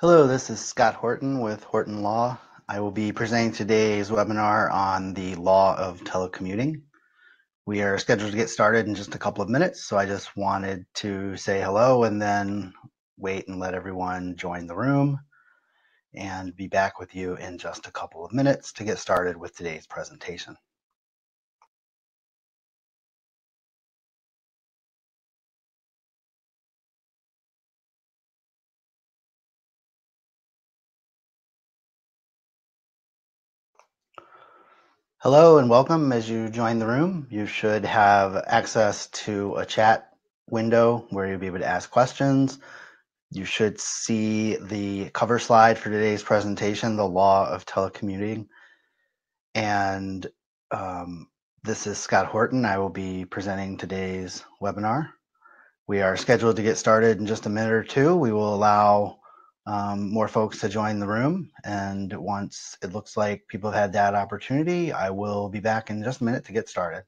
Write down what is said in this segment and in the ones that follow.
Hello, this is Scott Horton with Horton Law. I will be presenting today's webinar on the law of telecommuting. We are scheduled to get started in just a couple of minutes, so I just wanted to say hello and then wait and let everyone join the room and be back with you in just a couple of minutes to get started with today's presentation. Hello and welcome. As you join the room, you should have access to a chat window where you'll be able to ask questions. You should see the cover slide for today's presentation, the law of telecommuting. And this is Scott Horton. I will be presenting today's webinar. We are scheduled to get started in just a minute or two. We will allow more folks to join the room, and once it looks like people have had that opportunity, I will be back in just a minute to get started.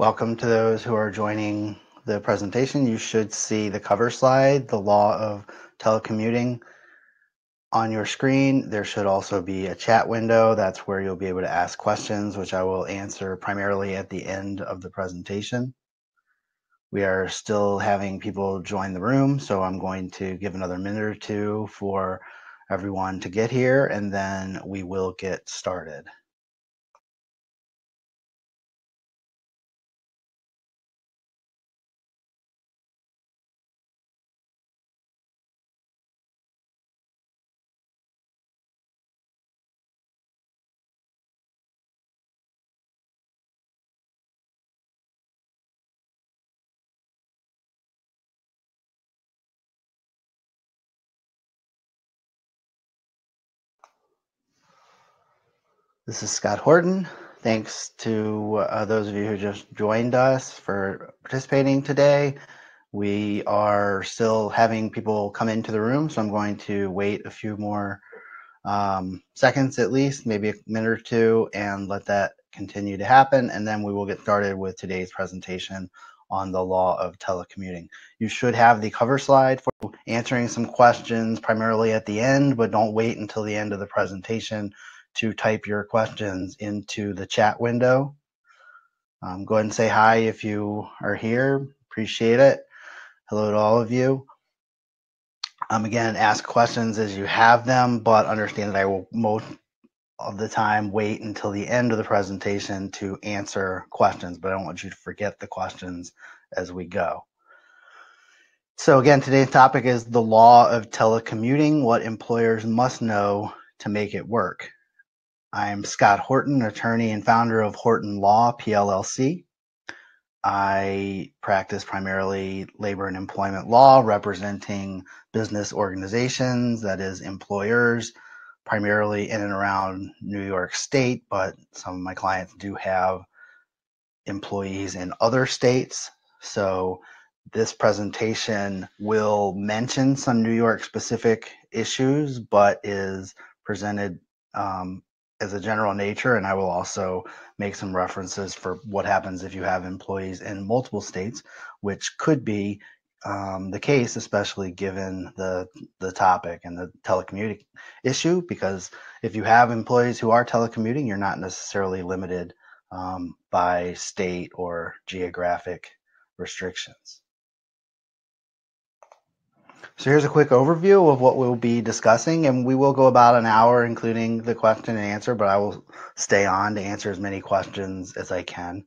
Welcome to those who are joining the presentation. You should see the cover slide, the law of telecommuting, on your screen. There should also be a chat window. That's where you'll be able to ask questions, which I will answer primarily at the end of the presentation. We are still having people join the room, so I'm going to give another minute or two for everyone to get here, and then we will get started. This is Scott Horton. Thanks to those of you who just joined us for participating today. We are still having people come into the room, so I'm going to wait a few more seconds at least, maybe a minute or two, and let that continue to happen. And then we will get started with today's presentation on the law of telecommuting. You should have the cover slide for answering some questions primarily at the end, but don't wait until the end of the presentation to type your questions into the chat window. Go ahead and say hi if you are here. Appreciate it. Hello to all of you. Again, ask questions as you have them, but understand that I will most of the time wait until the end of the presentation to answer questions, but I don't want you to forget the questions as we go. So again, today's topic is the law of telecommuting, what employers must know to make it work. I'm Scott Horton, attorney and founder of Horton Law PLLC. I practice primarily labor and employment law, representing business organizations, that is employers, primarily in and around New York State, but some of my clients do have employees in other states. So this presentation will mention some New York specific issues, but is presented as a general nature, and I will also make some references for what happens if you have employees in multiple states, which could be the case, especially given the topic and the telecommuting issue, because if you have employees who are telecommuting, you're not necessarily limited by state or geographic restrictions. So here's a quick overview of what we'll be discussing, and we will go about an hour, including the question and answer, but I will stay on to answer as many questions as I can.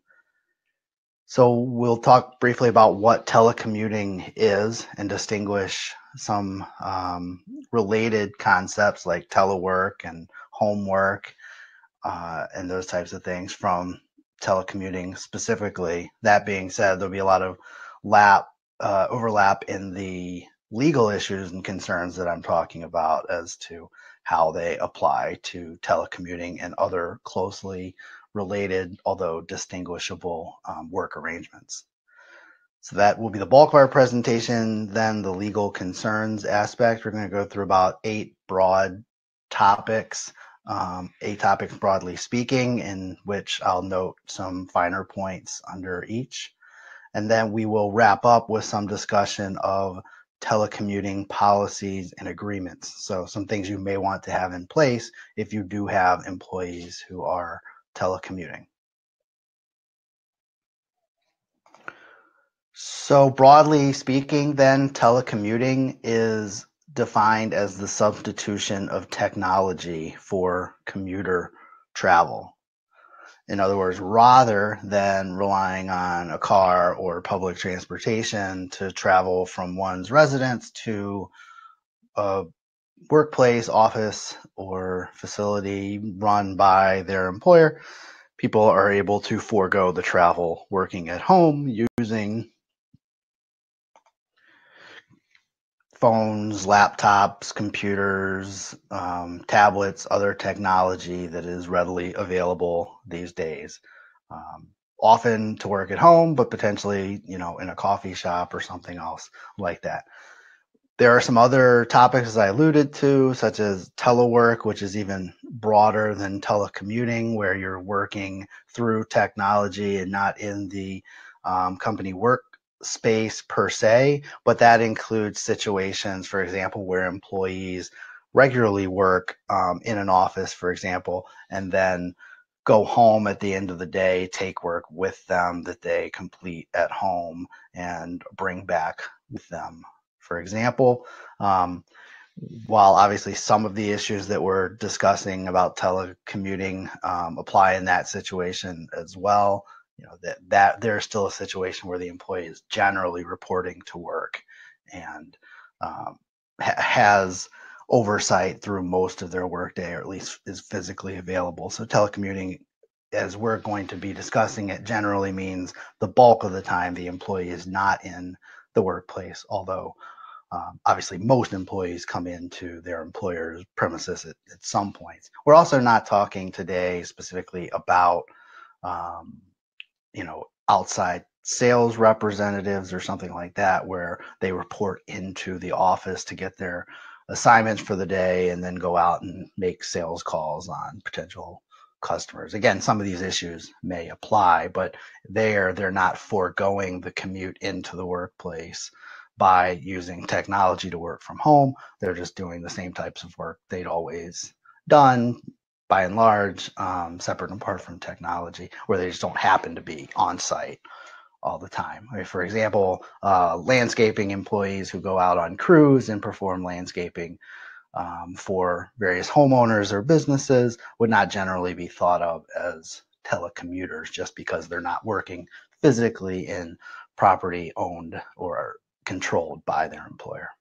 So we'll talk briefly about what telecommuting is and distinguish some related concepts like telework and homework and those types of things from telecommuting specifically. That being said, there'll be a lot of overlap in the legal issues and concerns that I'm talking about as to how they apply to telecommuting and other closely related, although distinguishable, work arrangements. So that will be the bulk of our presentation. Then the legal concerns aspect, we're going to go through about eight topics broadly speaking, in which I'll note some finer points under each. And then we will wrap up with some discussion of telecommuting policies and agreements. So some things you may want to have in place if you do have employees who are telecommuting. So broadly speaking, then, telecommuting is defined as the substitution of technology for commuter travel. In other words, rather than relying on a car or public transportation to travel from one's residence to a workplace, office, or facility run by their employer, people are able to forego the travel working at home using phones, laptops, computers, tablets, other technology that is readily available these days, often to work at home, but potentially, you know, in a coffee shop or something else like that. There are some other topics, as I alluded to, such as telework, which is even broader than telecommuting, where you're working through technology and not in the company workspace per se, but that includes situations, for example, where employees regularly work in an office, for example, and then go home at the end of the day, take work with them that they complete at home and bring back with them, for example. While obviously some of the issues that we're discussing about telecommuting apply in that situation as well, you know, that there's still a situation where the employee is generally reporting to work and has oversight through most of their workday, or at least is physically available. So telecommuting, as we're going to be discussing it, generally means the bulk of the time the employee is not in the workplace, although obviously most employees come into their employer's premises at some points. We're also not talking today specifically about you know, outside sales representatives or something like that, where they report into the office to get their assignments for the day and then go out and make sales calls on potential customers. Again, some of these issues may apply, but they're not foregoing the commute into the workplace by using technology to work from home. They're just doing the same types of work they'd always done, by and large, separate and apart from technology, where they just don't happen to be on site all the time. I mean, for example, landscaping employees who go out on crews and perform landscaping for various homeowners or businesses would not generally be thought of as telecommuters, just because they're not working physically in property owned or controlled by their employer.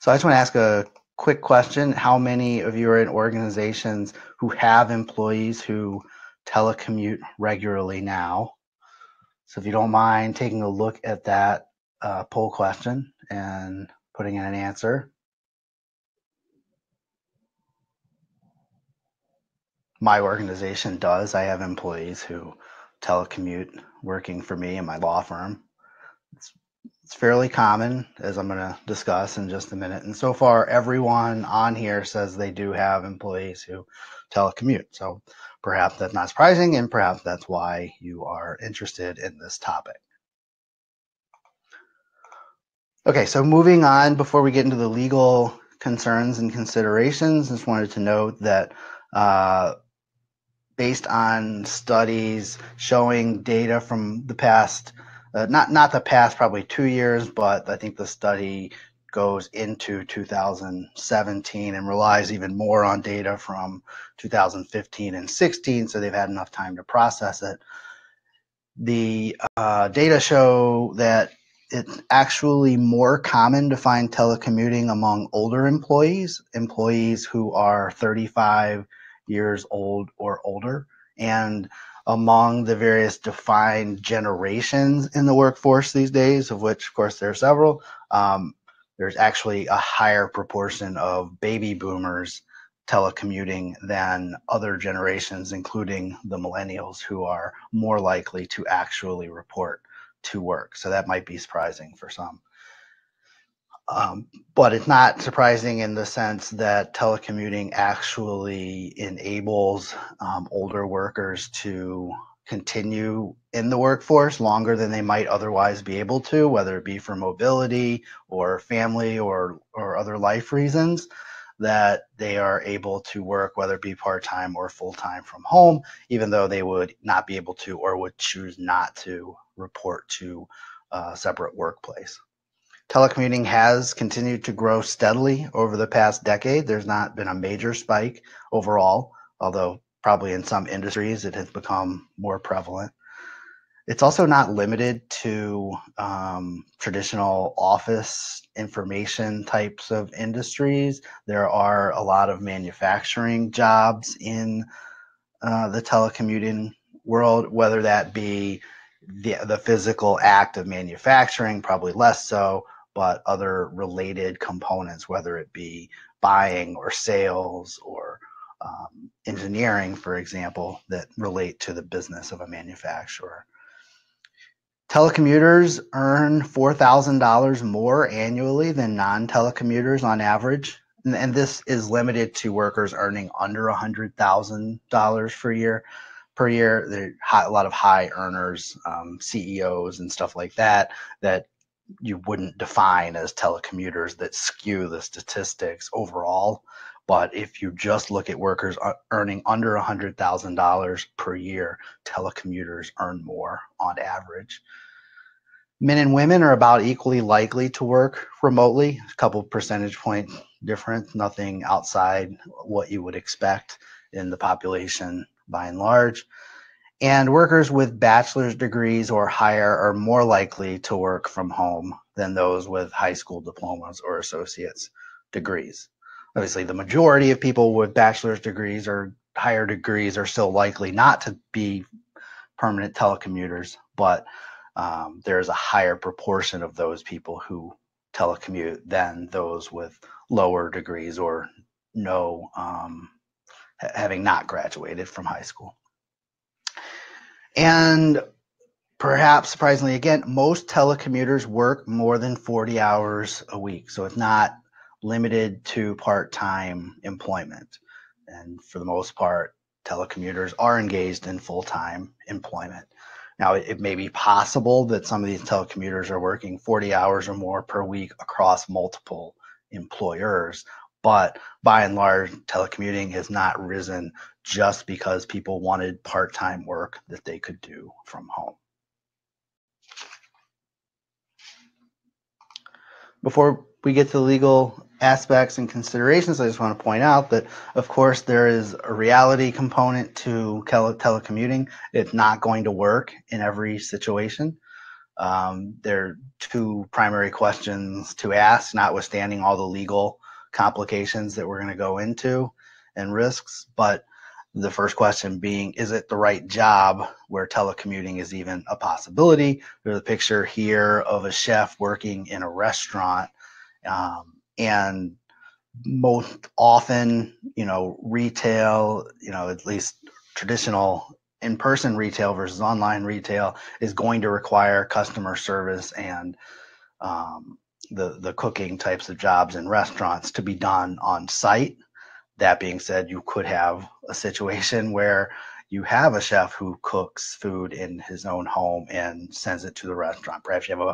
So I just want to ask a quick question. How many of you are in organizations who have employees who telecommute regularly now? So if you don't mind taking a look at that poll question and putting in an answer. My organization does. I have employees who telecommute working for me in my law firm. It's fairly common, as I'm going to discuss in just a minute. And so far, everyone on here says they do have employees who telecommute. So perhaps that's not surprising, and perhaps that's why you are interested in this topic. Okay, so moving on, before we get into the legal concerns and considerations, just wanted to note that based on studies showing data from the past, not the past probably 2 years, but I think the study goes into 2017 and relies even more on data from 2015 and 16, so they've had enough time to process it. The data show that it's actually more common to find telecommuting among older employees, employees who are 35 years old or older, and among the various defined generations in the workforce these days, of which, of course, there are several, there's actually a higher proportion of baby boomers telecommuting than other generations, including the millennials, who are more likely to actually report to work. So that might be surprising for some. But it's not surprising in the sense that telecommuting actually enables older workers to continue in the workforce longer than they might otherwise be able to, whether it be for mobility or family or other life reasons, that they are able to work, whether it be part-time or full-time from home, even though they would not be able to or would choose not to report to a separate workplace. Telecommuting has continued to grow steadily over the past decade. There's not been a major spike overall, although probably in some industries it has become more prevalent. It's also not limited to traditional office information types of industries. There are a lot of manufacturing jobs in the telecommuting world, whether that be the physical act of manufacturing, probably less so, but other related components, whether it be buying or sales or engineering, for example, that relate to the business of a manufacturer. Telecommuters earn $4,000 more annually than non-telecommuters on average, and this is limited to workers earning under $100,000 per year. There are a lot of high earners, CEOs and stuff like that, that you wouldn't define as telecommuters, that skew the statistics overall. But if you just look at workers earning under $100,000 per year, telecommuters earn more on average. Men and women are about equally likely to work remotely, a couple percentage point difference, nothing outside what you would expect in the population by and large. And workers with bachelor's degrees or higher are more likely to work from home than those with high school diplomas or associate's degrees. Obviously, the majority of people with bachelor's degrees or higher degrees are still likely not to be permanent telecommuters, but there's a higher proportion of those people who telecommute than those with lower degrees or no having not graduated from high school. And perhaps surprisingly, again, most telecommuters work more than 40 hours a week. So it's not limited to part-time employment. And for the most part, telecommuters are engaged in full-time employment. Now, it may be possible that some of these telecommuters are working 40 hours or more per week across multiple employers, but by and large, telecommuting has not risen just because people wanted part-time work that they could do from home. Before we get to legal aspects and considerations, I just want to point out that, of course, there is a reality component to telecommuting. It's not going to work in every situation. There are two primary questions to ask, notwithstanding all the legal complications that we're going to go into and risks. But the first question being, is it the right job where telecommuting is even a possibility? There's a picture here of a chef working in a restaurant, and most often, retail, at least traditional in-person retail versus online retail, is going to require customer service and the cooking types of jobs in restaurants to be done on site. That being said, you could have a situation where you have a chef who cooks food in his own home and sends it to the restaurant. Perhaps you have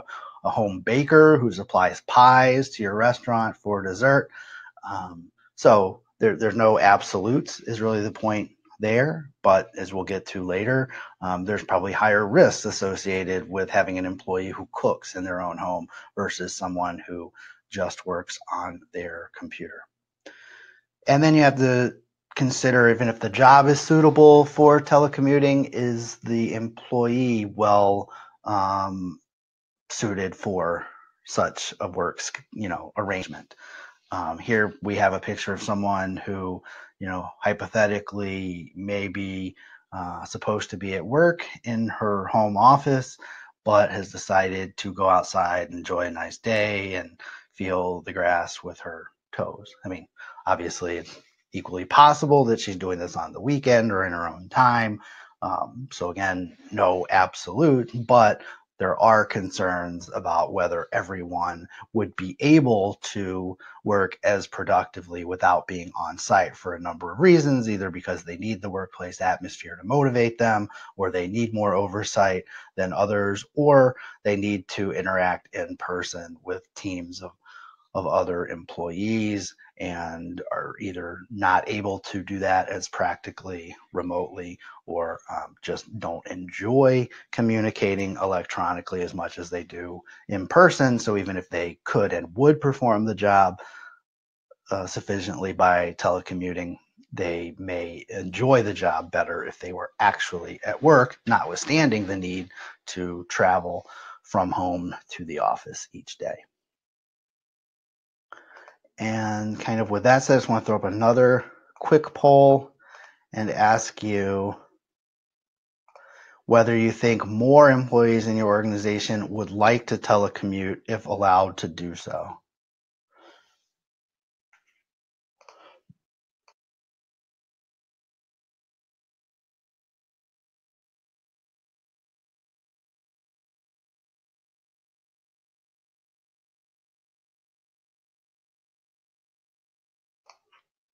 a home baker who supplies pies to your restaurant for dessert. So there's no absolutes is really the point there, but as we'll get to later, there's probably higher risks associated with having an employee who cooks in their own home versus someone who just works on their computer. And then you have to consider, even if the job is suitable for telecommuting, is the employee well suited for such a work arrangement. Here we have a picture of someone who, hypothetically may be supposed to be at work in her home office, but has decided to go outside, enjoy a nice day, and feel the grass with her toes. I mean, obviously it's equally possible that she's doing this on the weekend or in her own time. So again, no absolute, but there are concerns about whether everyone would be able to work as productively without being on site for a number of reasons, either because they need the workplace atmosphere to motivate them, or they need more oversight than others, or they need to interact in person with teams of other employees and are either not able to do that as practically remotely, or just don't enjoy communicating electronically as much as they do in person. So even if they could and would perform the job sufficiently by telecommuting, they may enjoy the job better if they were actually at work, notwithstanding the need to travel from home to the office each day. And kind of with that said, I just want to throw up another quick poll and ask you whether you think more employees in your organization would like to telecommute if allowed to do so.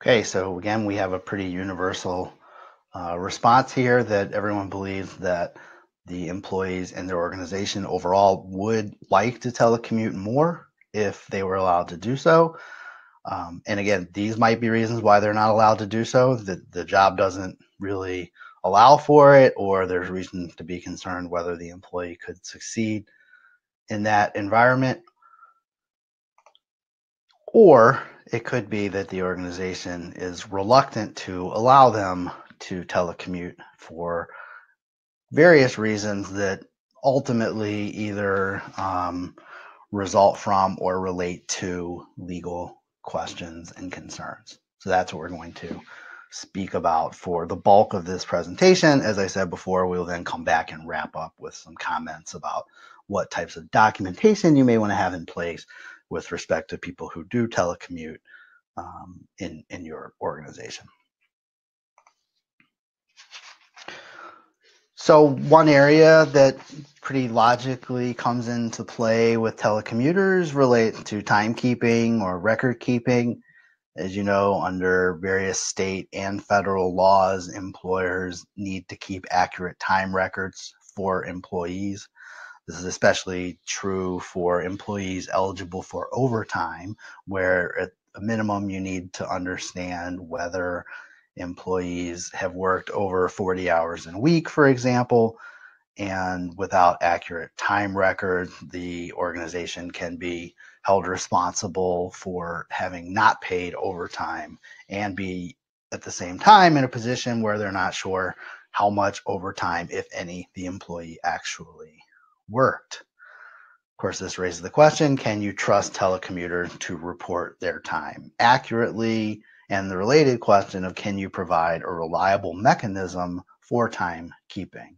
Okay, so again, we have a pretty universal response here that everyone believes that the employees in their organization overall would like to telecommute more if they were allowed to do so. And again, these might be reasons why they're not allowed to do so, that the job doesn't really allow for it, or there's reason to be concerned whether the employee could succeed in that environment. Or it could be that the organization is reluctant to allow them to telecommute for various reasons that ultimately either result from or relate to legal questions and concerns. So that's what we're going to speak about for the bulk of this presentation. As I said before, we'll then come back and wrap up with some comments about what types of documentation you may want to have in place with respect to people who do telecommute in your organization. So one area that pretty logically comes into play with telecommuters relates to timekeeping or record keeping. As you know, under various state and federal laws, employers need to keep accurate time records for employees. This is especially true for employees eligible for overtime, where at a minimum you need to understand whether employees have worked over 40 hours a week, for example, and without accurate time records, the organization can be held responsible for having not paid overtime and be at the same time in a position where they're not sure how much overtime, if any, the employee actually worked. Of course, this raises the question, can you trust telecommuters to report their time accurately? And the related question of, can you provide a reliable mechanism for timekeeping?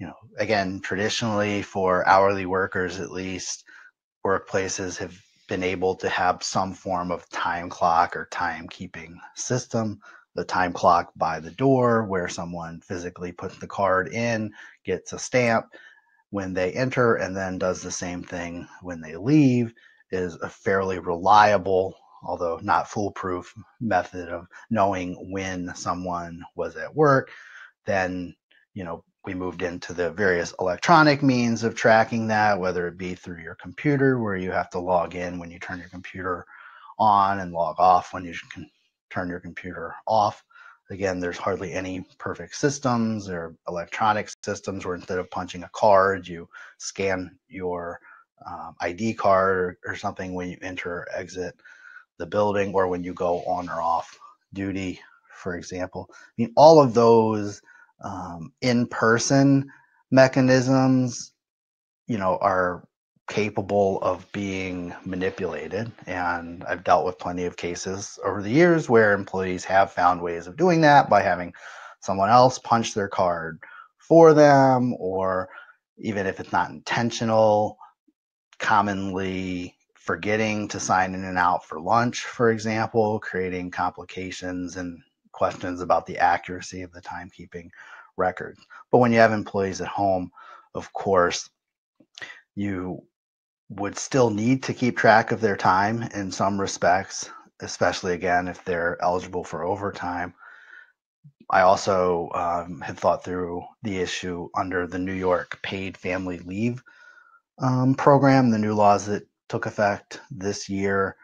You know, again, traditionally for hourly workers, at least, workplaces have been able to have some form of time clock or timekeeping system. The time clock by the door, where someone physically puts the card in, gets a stamp when they enter, and then does the same thing when they leave, is a fairly reliable, although not foolproof, method of knowing when someone was at work. Then, you know, we moved into the various electronic means of tracking that, whether it be through your computer, where you have to log in when you turn your computer on and log off when you can turn your computer off. Again, there's hardly any perfect systems or electronic systems where instead of punching a card, you scan your ID card or something when you enter or exit the building, or when you go on or off duty, for example. I mean, all of those in-person mechanisms, you know, are capable of being manipulated, and I've dealt with plenty of cases over the years where employees have found ways of doing that by having someone else punch their card for them, or even if it's not intentional, commonly forgetting to sign in and out for lunch, for example, creating complications and questions about the accuracy of the timekeeping records. But when you have employees at home, of course, you would still need to keep track of their time in some respects, especially again if they're eligible for overtime. I also had thought through the issue under the New York paid family leave program, the new laws that took effect this year.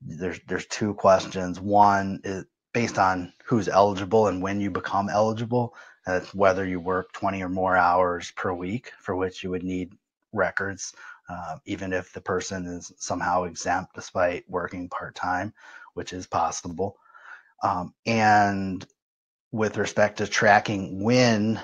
There's two questions. One is based on who's eligible and when you become eligible, and it's whether you work 20 or more hours per week, for which you would need records, even if the person is somehow exempt despite working part-time, which is possible. And with respect to tracking when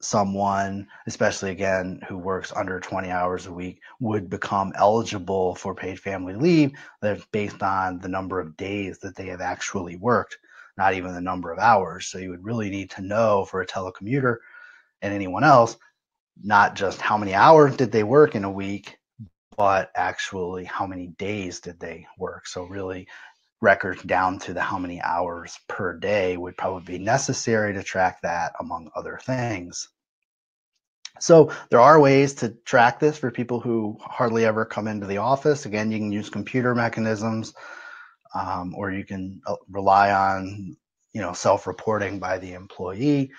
someone, especially again who works under 20 hours a week, would become eligible for paid family leave, that's based on the number of days that they have actually worked, not even the number of hours. So you would really need to know for a telecommuter and anyone else, not just how many hours did they work in a week, but actually how many days did they work. So really records down to the how many hours per day would probably be necessary to track that, among other things. So there are ways to track this for people who hardly ever come into the office. Again, you can use computer mechanisms, or you can rely on, you know, self-reporting by the employee.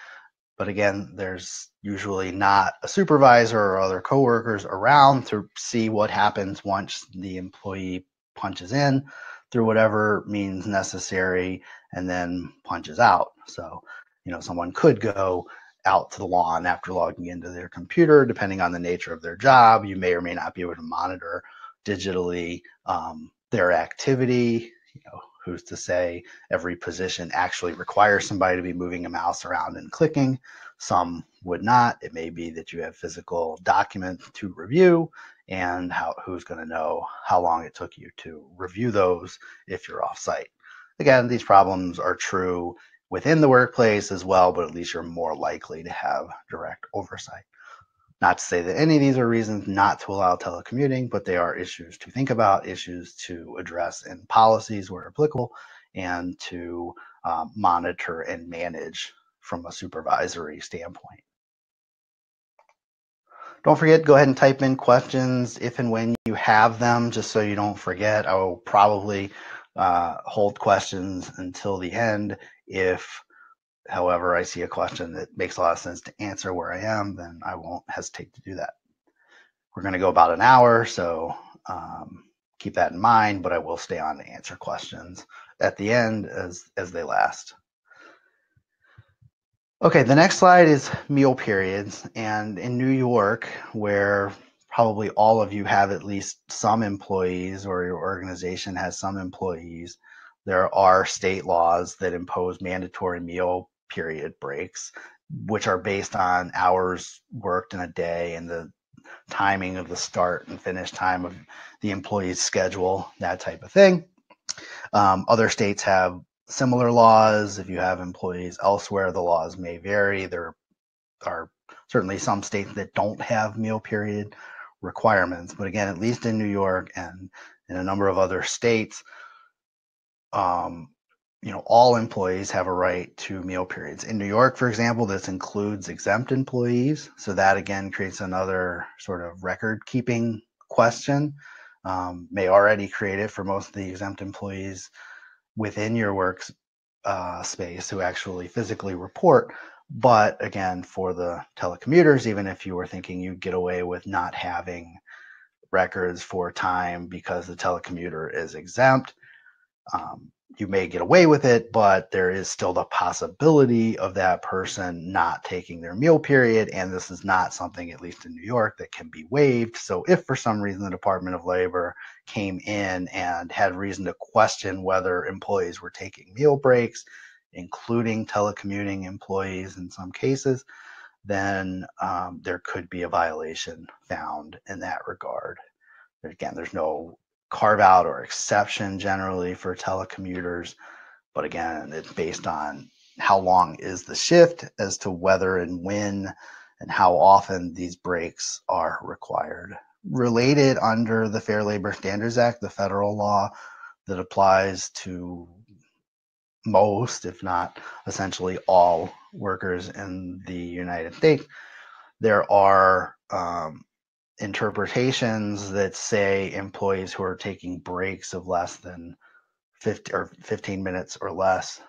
But again, there's usually not a supervisor or other coworkers around to see what happens once the employee punches in through whatever means necessary and then punches out. So, you know, someone could go out to the lawn after logging into their computer. Depending on the nature of their job, you may or may not be able to monitor digitally their activity. You know, who's to say every position actually requires somebody to be moving a mouse around and clicking? Some would not. It may be that you have physical documents to review, and who's going to know how long it took you to review those if you're off site. Again, these problems are true within the workplace as well, but at least you're more likely to have direct oversight. Not to say that any of these are reasons not to allow telecommuting, but they are issues to think about, issues to address in policies where applicable, and to monitor and manage from a supervisory standpoint. Don't forget, go ahead and type in questions if and when you have them, just so you don't forget. I will probably hold questions until the end. If, however, I see a question that makes a lot of sense to answer where I am, then I won't hesitate to do that. We're going to go about an hour, so keep that in mind, but I will stay on to answer questions at the end as they last. Okay, the next slide is meal periods. And in New York, where probably all of you have at least some employees, or your organization has some employees, there are state laws that impose mandatory meal period breaks, which are based on hours worked in a day and the timing of the start and finish time of the employee's schedule, that type of thing. Other states have similar laws. If you have employees elsewhere, the laws may vary. There are certainly some states that don't have meal period requirements, but again, at least in New York and in a number of other states, you know, all employees have a right to meal periods. In New York, for example, this includes exempt employees. So that again creates another sort of record keeping question, may already create it for most of the exempt employees within your work space who actually physically report. But again, for the telecommuters, even if you were thinking you'd get away with not having records for time because the telecommuter is exempt, you may get away with it, but there is still the possibility of that person not taking their meal period. And this is not something, at least in New York, that can be waived. So if for some reason the Department of Labor came in and had reason to question whether employees were taking meal breaks, including telecommuting employees in some cases, then there could be a violation found in that regard. Again, there's no carve out or exception generally for telecommuters, but again, it's based on how long is the shift as to whether and when and how often these breaks are required related under the Fair Labor Standards Act, the federal law that applies to most, if not essentially all, workers in the United States. There are interpretations that say employees who are taking breaks of less than 15 minutes or less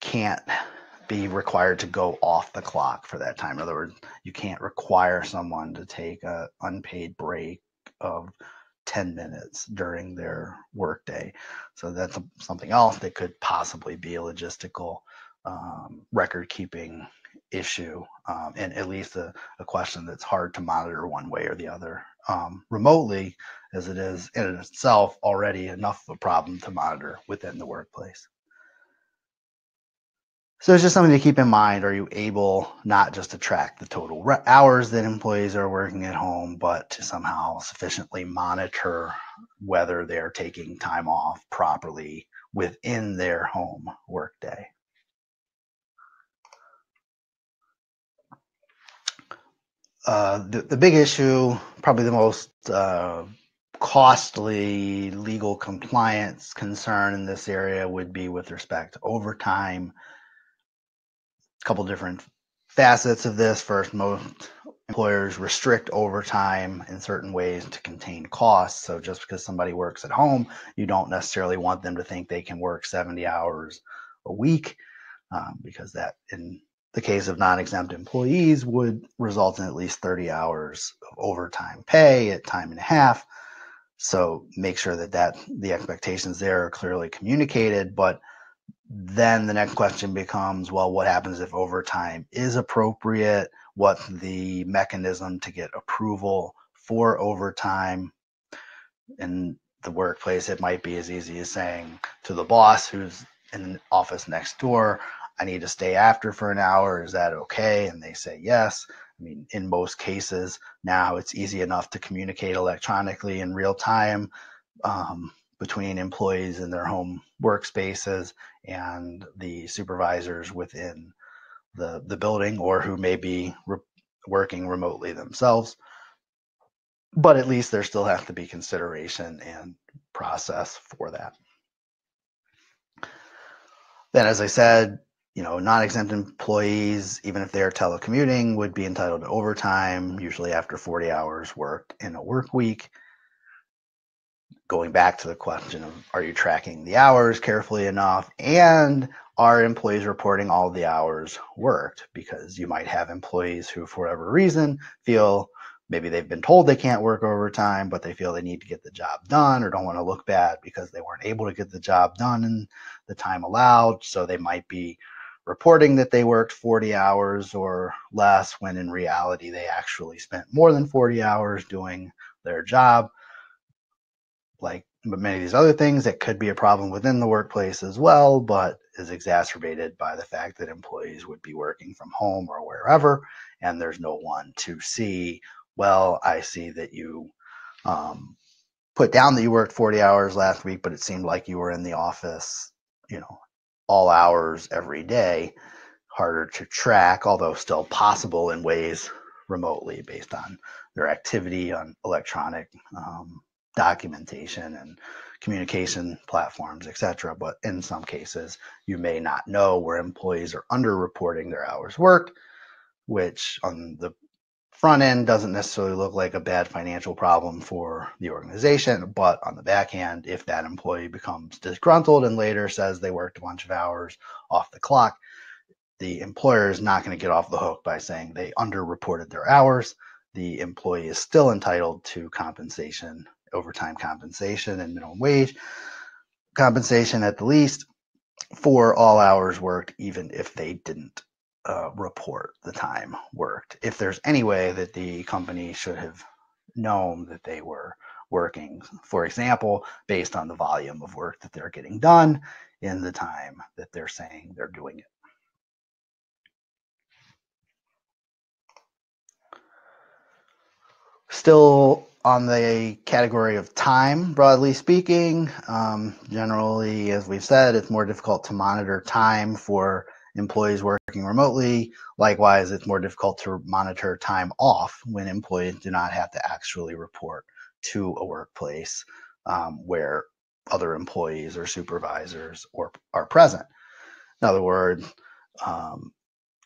can't be required to go off the clock for that time. In other words, you can't require someone to take an unpaid break of 10 minutes during their workday. So that's something else that could possibly be a logistical record keeping issue, and at least a question that's hard to monitor one way or the other remotely, as it is in itself already enough of a problem to monitor within the workplace. So it's just something to keep in mind. Are you able not just to track the total hours that employees are working at home, but to somehow sufficiently monitor whether they're taking time off properly within their home workday? The big issue, probably the most costly legal compliance concern in this area, would be with respect to overtime. A couple different facets of this. First, most employers restrict overtime in certain ways to contain costs. So just because somebody works at home, you don't necessarily want them to think they can work 70 hours a week, because that, in the case of non-exempt employees, would result in at least 30 hours of overtime pay at time and a half. So make sure that, the expectations there are clearly communicated. But then the next question becomes, well, what happens if overtime is appropriate? What's the mechanism to get approval for overtime? In the workplace, it might be as easy as saying to the boss who's in the office next door, I need to stay after for an hour, is that okay? And they say yes. I mean, in most cases now it's easy enough to communicate electronically in real time between employees in their home workspaces and the supervisors within the building, or who may be working remotely themselves. But at least there still has to be consideration and process for that. Then, as I said, you know, non-exempt employees, even if they're telecommuting, would be entitled to overtime, usually after 40 hours worked in a work week. Going back to the question of, are you tracking the hours carefully enough, and are employees reporting all the hours worked? Because you might have employees who, for whatever reason, feel maybe they've been told they can't work overtime, but they feel they need to get the job done, or don't want to look bad because they weren't able to get the job done in the time allowed. So they might be reporting that they worked 40 hours or less, when in reality they actually spent more than 40 hours doing their job. Like many of these other things, it could be a problem within the workplace as well, but is exacerbated by the fact that employees would be working from home or wherever, and there's no one to see, well, I see that you put down that you worked 40 hours last week, but it seemed like you were in the office, you know, all hours every day. Harder to track, although still possible in ways remotely based on their activity on electronic documentation and communication platforms, etc. But in some cases, you may not know where employees are underreporting their hours worked, which on the front end doesn't necessarily look like a bad financial problem for the organization, but on the back end, if that employee becomes disgruntled and later says they worked a bunch of hours off the clock, the employer is not going to get off the hook by saying they underreported their hours. The employee is still entitled to compensation, overtime compensation and minimum wage compensation at the least, for all hours worked, even if they didn't report the time worked, if there's any way that the company should have known that they were working, for example, based on the volume of work that they're getting done in the time that they're saying they're doing it. Still on the category of time, broadly speaking, generally, as we've said, it's more difficult to monitor time for employees working remotely. Likewise, it's more difficult to monitor time off when employees do not have to actually report to a workplace where other employees or supervisors are present. In other words,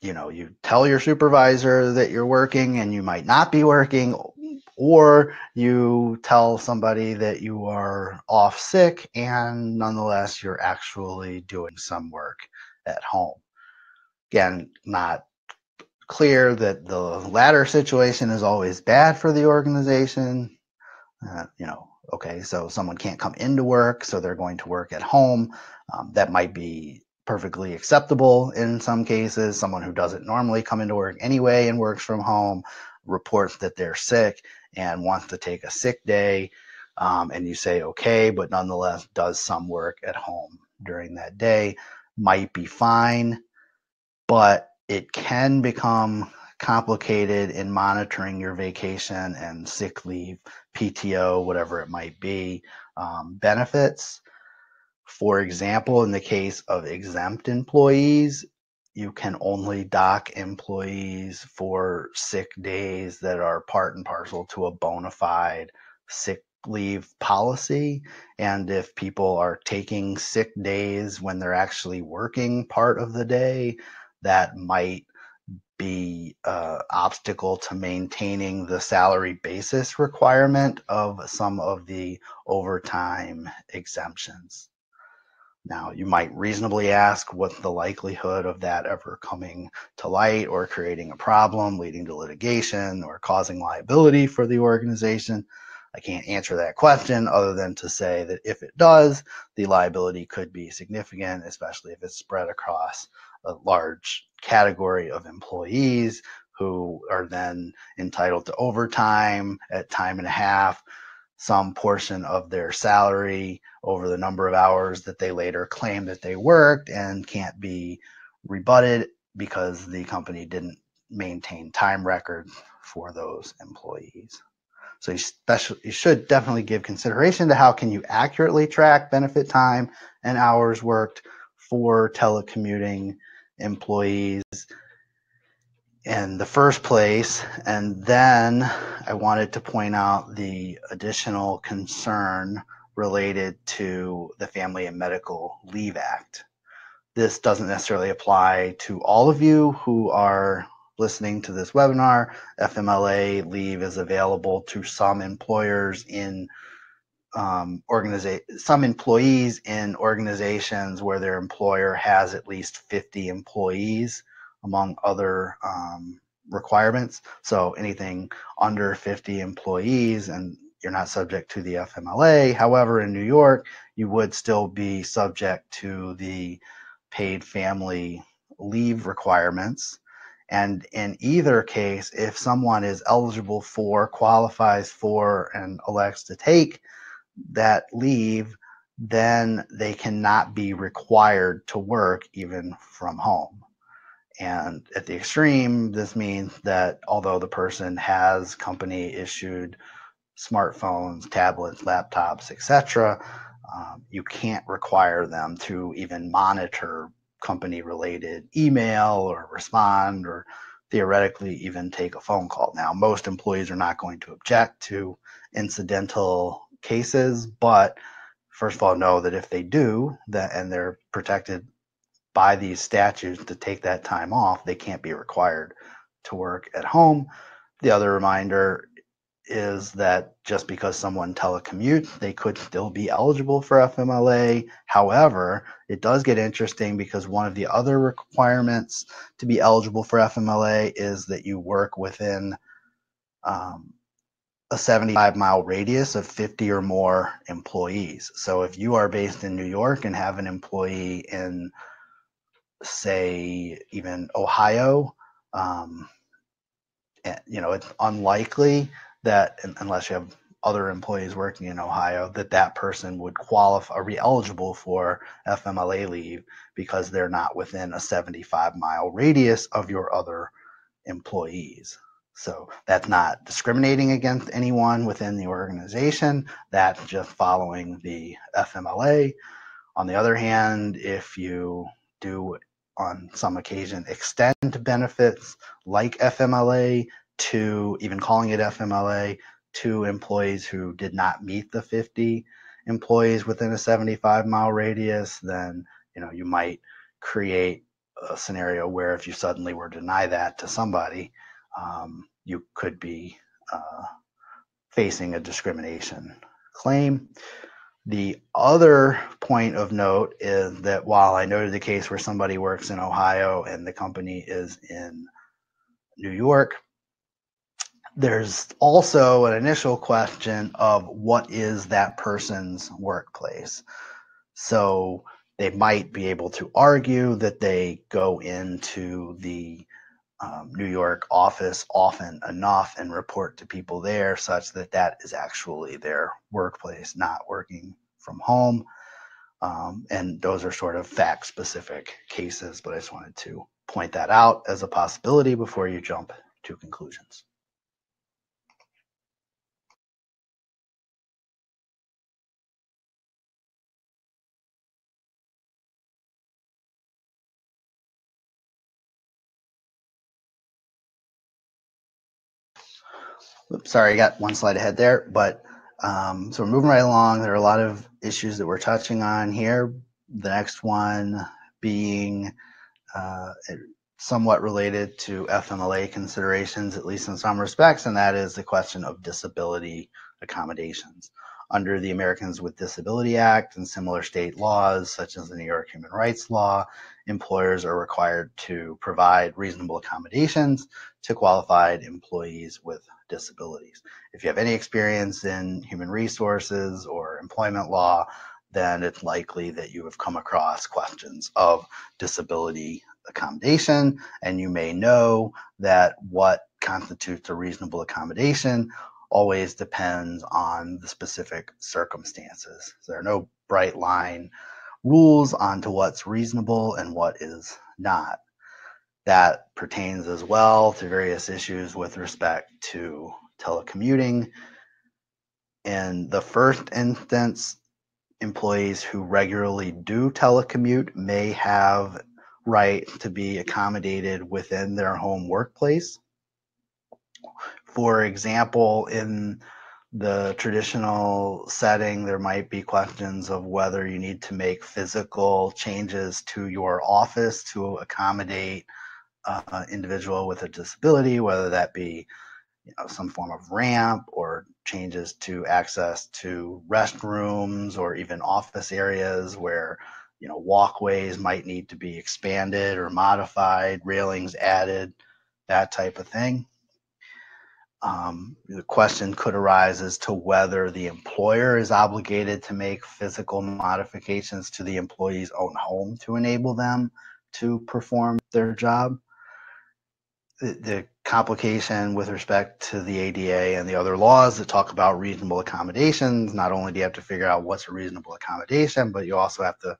you know, you tell your supervisor that you're working and you might not be working, or you tell somebody that you are off sick and nonetheless you're actually doing some work at home. Again, not clear that the latter situation is always bad for the organization. You know, okay, so someone can't come into work, so they're going to work at home. That might be perfectly acceptable in some cases. Someone who doesn't normally come into work anyway and works from home reports that they're sick and wants to take a sick day, and you say okay, but nonetheless does some work at home during that day, might be fine, but it can become complicated in monitoring your vacation and sick leave, PTO, whatever it might be, benefits. For example, in the case of exempt employees, you can only dock employees for sick days that are part and parcel to a bona fide sick leave policy. And if people are taking sick days when they're actually working part of the day, that might be an obstacle to maintaining the salary basis requirement of some of the overtime exemptions. Now, you might reasonably ask what's the likelihood of that ever coming to light or creating a problem, leading to litigation or causing liability for the organization. I can't answer that question other than to say that if it does, the liability could be significant, especially if it's spread across a large category of employees who are then entitled to overtime at time and a half, some portion of their salary over the number of hours that they later claim that they worked and can't be rebutted because the company didn't maintain time records for those employees. So you should definitely give consideration to how can you accurately track benefit time and hours worked for telecommuting employees in the first place. And then I wanted to point out the additional concern related to the Family and Medical Leave Act. This doesn't necessarily apply to all of you who are listening to this webinar. FMLA leave is available to some employers in some employees in organizations where their employer has at least 50 employees, among other requirements. So anything under 50 employees and you're not subject to the FMLA. However, in New York, you would still be subject to the paid family leave requirements. And in either case, if someone is eligible for, qualifies for, and elects to take that leave, then they cannot be required to work even from home. And at the extreme, this means that although the person has company-issued smartphones, tablets, laptops, etc., you can't require them to even monitor company-related email or respond or theoretically even take a phone call. Now, most employees are not going to object to incidental cases, but first of all, know that if they do, and they're protected by these statutes to take that time off, they can't be required to work at home. The other reminder is that just because someone telecommutes, they could still be eligible for FMLA. However, it does get interesting because one of the other requirements to be eligible for FMLA is that you work within a 75-mile radius of 50 or more employees. So if you are based in New York and have an employee in, say, even Ohio, you know, it's unlikely that, unless you have other employees working in Ohio, that that person would qualify or be eligible for FMLA leave because they're not within a 75-mile radius of your other employees. So that's not discriminating against anyone within the organization. That's just following the FMLA. On the other hand, if you do on some occasion, extend benefits like FMLA to, even calling it FMLA, to employees who did not meet the 50 employees within a 75-mile radius, then, you know, you might create a scenario where if you suddenly were to deny that to somebody, you could be facing a discrimination claim. The other point of note is that while I noted the case where somebody works in Ohio and the company is in New York, there's also an initial question of what is that person's workplace. So they might be able to argue that they go into the New York office often enough and report to people there such that that is actually their workplace, not working from home. And those are sort of fact-specific cases, but I just wanted to point that out as a possibility before you jump to conclusions. Oops, sorry, I got one slide ahead there, but so we're moving right along. There are a lot of issues that we're touching on here. The next one being somewhat related to FMLA considerations, at least in some respects, and that is the question of disability accommodations. Under the Americans with Disability Act and similar state laws, such as the New York Human Rights Law, employers are required to provide reasonable accommodations to qualified employees with disabilities. If you have any experience in human resources or employment law, then it's likely that you have come across questions of disability accommodation, and you may know that what constitutes a reasonable accommodation always depends on the specific circumstances. So there are no bright line rules onto what's reasonable and what is not. That pertains as well to various issues with respect to telecommuting. In the first instance, employees who regularly do telecommute may have the right to be accommodated within their home workplace. For example, in the traditional setting, there might be questions of whether you need to make physical changes to your office to accommodate an individual with a disability, whether that be, you know, some form of ramp or changes to access to restrooms or even office areas where, you know, walkways might need to be expanded or modified, railings added, that type of thing. The question could arise as to whether the employer is obligated to make physical modifications to the employee's own home to enable them to perform their job. The complication with respect to the ADA and the other laws that talk about reasonable accommodations, not only do you have to figure out what's a reasonable accommodation, but you also have to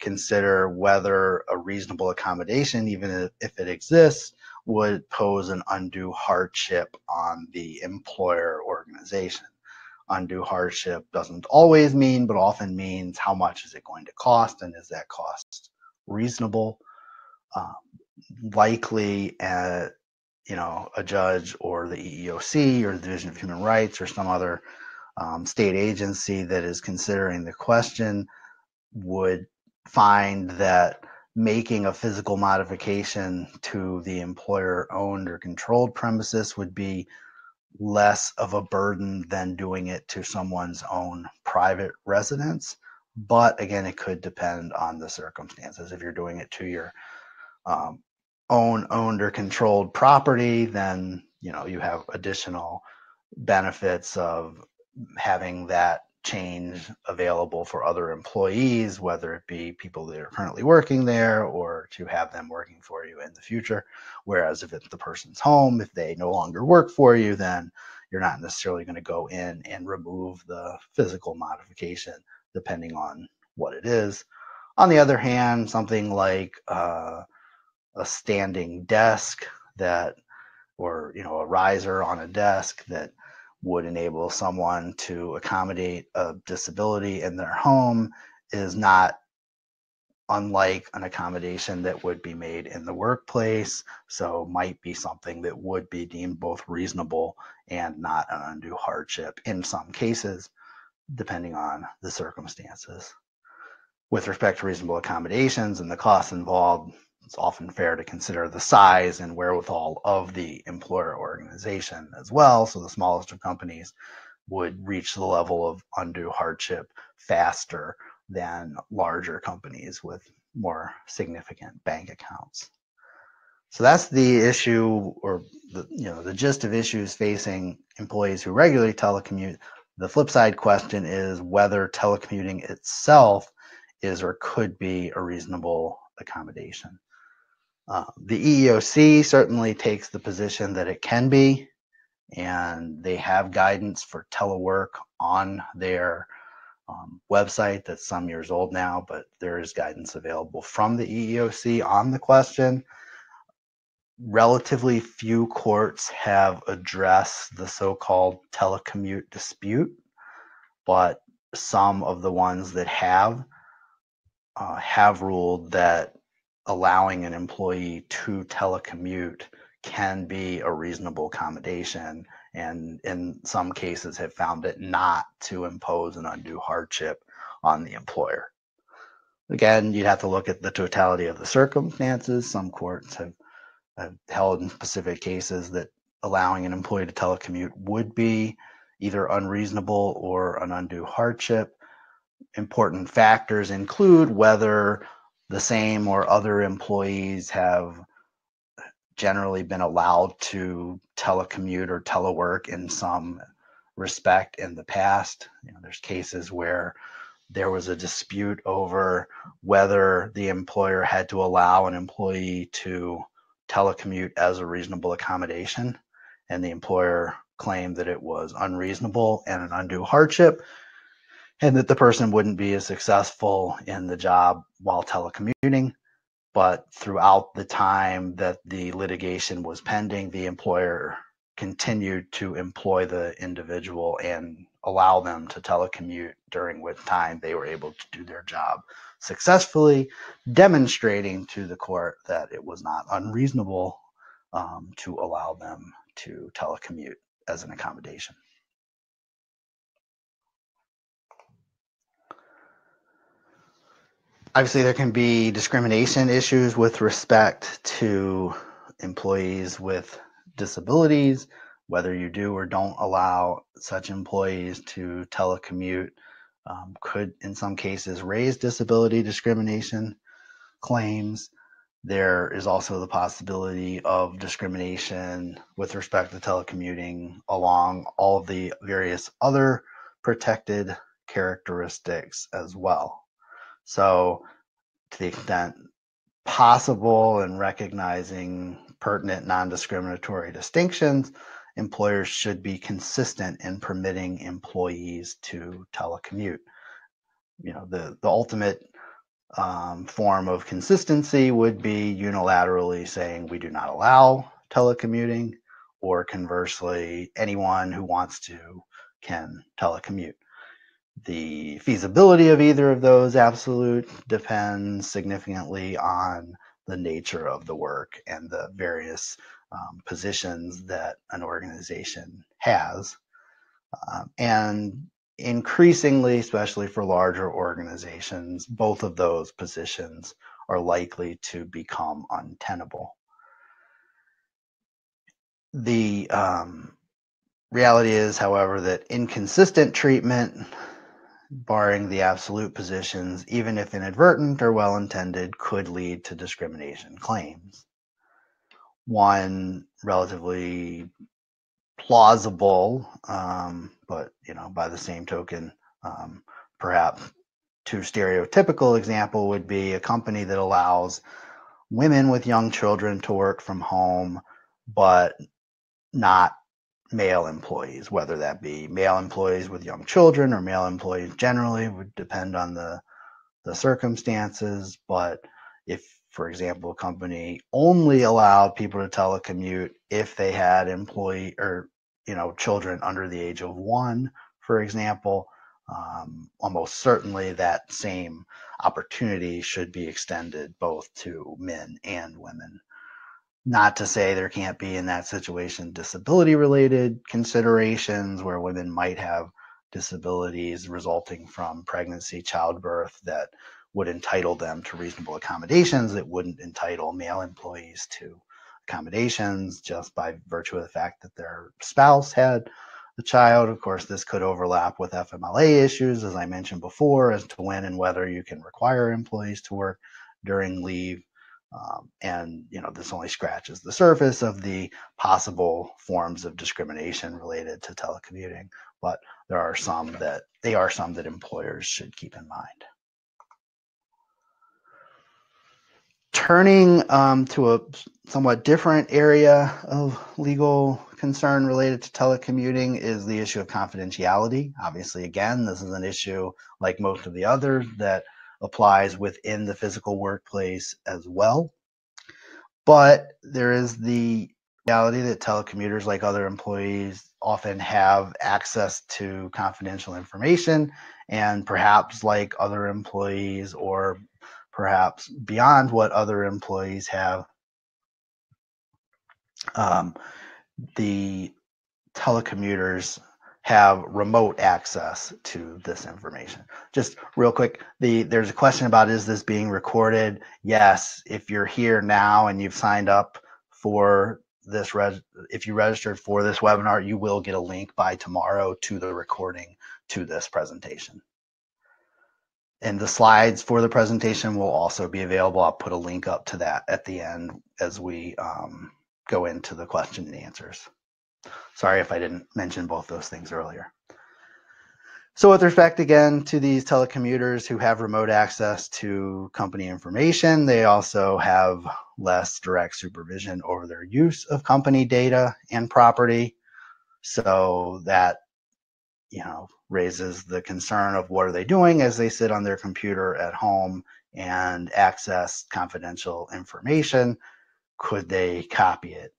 consider whether a reasonable accommodation, even if it exists, would pose an undue hardship on the employer organization. Undue hardship doesn't always mean, but often means, how much is it going to cost, and is that cost reasonable? Likely, you know, a judge or the EEOC or the Division of Human Rights or some other state agency that is considering the question would find that making a physical modification to the employer-owned or controlled premises would be less of a burden than doing it to someone's own private residence. But again, it could depend on the circumstances. If you're doing it to your own owned or controlled property, then, you know, you have additional benefits of having that change available for other employees, whether it be people that are currently working there or to have them working for you in the future. Whereas if it's the person's home, if they no longer work for you, then you're not necessarily going to go in and remove the physical modification, depending on what it is. On the other hand, something like a standing desk that, or, you know, a riser on a desk that would enable someone to accommodate a disability in their home is not unlike an accommodation that would be made in the workplace, so might be something that would be deemed both reasonable and not an undue hardship in some cases, depending on the circumstances. With respect to reasonable accommodations and the costs involved, it's often fair to consider the size and wherewithal of the employer organization as well. So the smallest of companies would reach the level of undue hardship faster than larger companies with more significant bank accounts. So that's the issue, or the, you know, the gist of issues facing employees who regularly telecommute. The flip side question is whether telecommuting itself is or could be a reasonable accommodation. The EEOC certainly takes the position that it can be, and they have guidance for telework on their website that's some years old now, but there is guidance available from the EEOC on the question. Relatively few courts have addressed the so-called telecommute dispute, but some of the ones that have ruled that allowing an employee to telecommute can be a reasonable accommodation, and in some cases have found it not to impose an undue hardship on the employer. Again, you'd have to look at the totality of the circumstances. Some courts have held in specific cases that allowing an employee to telecommute would be either unreasonable or an undue hardship. Important factors include whether the same or other employees have generally been allowed to telecommute or telework in some respect in the past. You know, there's cases where there was a dispute over whether the employer had to allow an employee to telecommute as a reasonable accommodation, and the employer claimed that it was unreasonable and an undue hardship, and that the person wouldn't be as successful in the job while telecommuting. But throughout the time that the litigation was pending, the employer continued to employ the individual and allow them to telecommute, during which time they were able to do their job successfully, demonstrating to the court that it was not unreasonable to allow them to telecommute as an accommodation. Obviously, there can be discrimination issues with respect to employees with disabilities. Whether you do or don't allow such employees to telecommute could, in some cases, raise disability discrimination claims. There is also the possibility of discrimination with respect to telecommuting along all of the various other protected characteristics as well. So to the extent possible and recognizing pertinent non-discriminatory distinctions, employers should be consistent in permitting employees to telecommute. You know, the ultimate form of consistency would be unilaterally saying we do not allow telecommuting, or conversely, anyone who wants to can telecommute. The feasibility of either of those absolute depends significantly on the nature of the work and the various positions that an organization has. And increasingly, especially for larger organizations, both of those positions are likely to become untenable. The reality is, however, that inconsistent treatment, barring the absolute positions, even if inadvertent or well-intended, could lead to discrimination claims. One relatively plausible, but you know, by the same token, perhaps too stereotypical example would be a company that allows women with young children to work from home, but not male employees. Whether that be male employees with young children or male employees generally would depend on the circumstances. But if, for example, a company only allowed people to telecommute if they had employee or, you know, children under the age of 1, for example, Almost certainly that same opportunity should be extended both to men and women. Not to say there can't be in that situation disability-related considerations where women might have disabilities resulting from pregnancy, childbirth that would entitle them to reasonable accommodations that wouldn't entitle male employees to accommodations just by virtue of the fact that their spouse had the child. Of course, this could overlap with FMLA issues, as I mentioned before, as to when and whether you can require employees to work during leave. And you know, this only scratches the surface of the possible forms of discrimination related to telecommuting, but there are some that employers should keep in mind. Turning to a somewhat different area of legal concern related to telecommuting is the issue of confidentiality. Obviously, again, this is an issue like most of the others that applies within the physical workplace as well. But there is the reality that telecommuters, like other employees, often have access to confidential information, and perhaps like other employees or perhaps beyond what other employees have, the telecommuters have remote access to this information. Just real quick, there's a question about, is this being recorded? Yes, if you're here now and you've signed up for this, if you registered for this webinar, you will get a link by tomorrow to the recording to this presentation. And the slides for the presentation will also be available. I'll put a link up to that at the end as we go into the question and answers. Sorry if I didn't mention both those things earlier. So with respect again to these telecommuters who have remote access to company information, they also have less direct supervision over their use of company data and property. So that, you know, raises the concern of what are they doing as they sit on their computer at home and access confidential information. Could they copy it?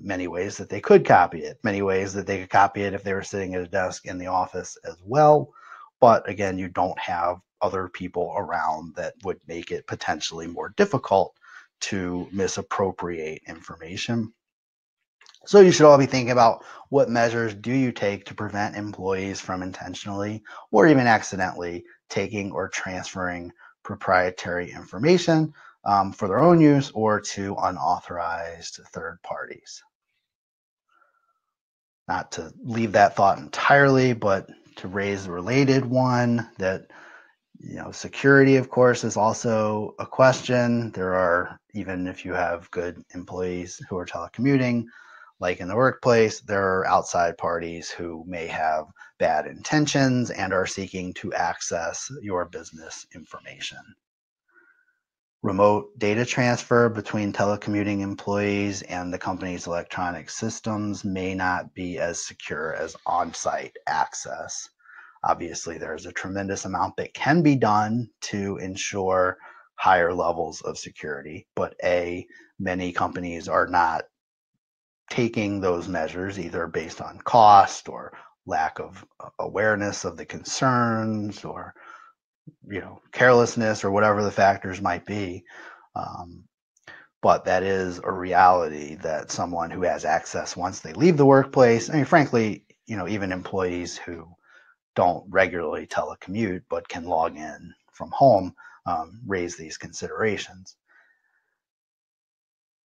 Many ways that they could copy it, many ways that they could copy it if they were sitting at a desk in the office as well. But again, you don't have other people around that would make it potentially more difficult to misappropriate information. So you should all be thinking about, what measures do you take to prevent employees from intentionally or even accidentally taking or transferring proprietary information for their own use or to unauthorized third parties? Not to leave that thought entirely, but to raise a related one, that, you know, security, of course, is also a question. There are, even if you have good employees who are telecommuting, like in the workplace, there are outside parties who may have bad intentions and are seeking to access your business information. Remote data transfer between telecommuting employees and the company's electronic systems may not be as secure as on-site access. Obviously, there's a tremendous amount that can be done to ensure higher levels of security, but A, many companies are not taking those measures, either based on cost or lack of awareness of the concerns, or, you know, carelessness, or whatever the factors might be. But that is a reality that someone who has access once they leave the workplace, I mean, frankly, you know, even employees who don't regularly telecommute but can log in from home raise these considerations.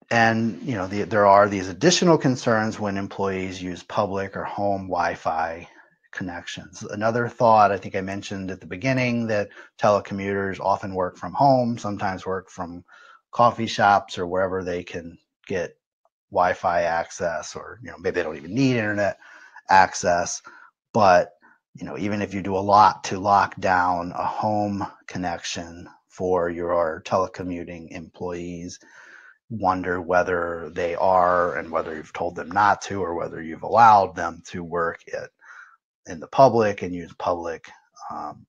And, you know, there are these additional concerns when employees use public or home Wi-Fi connections. Another thought, I think I mentioned at the beginning, that telecommuters often work from home, sometimes work from coffee shops or wherever they can get Wi-Fi access, or, you know, maybe they don't even need internet access. But, you know, even if you do a lot to lock down a home connection for your telecommuting employees, wonder whether they are, and whether you've told them not to, or whether you've allowed them to work in the public and use public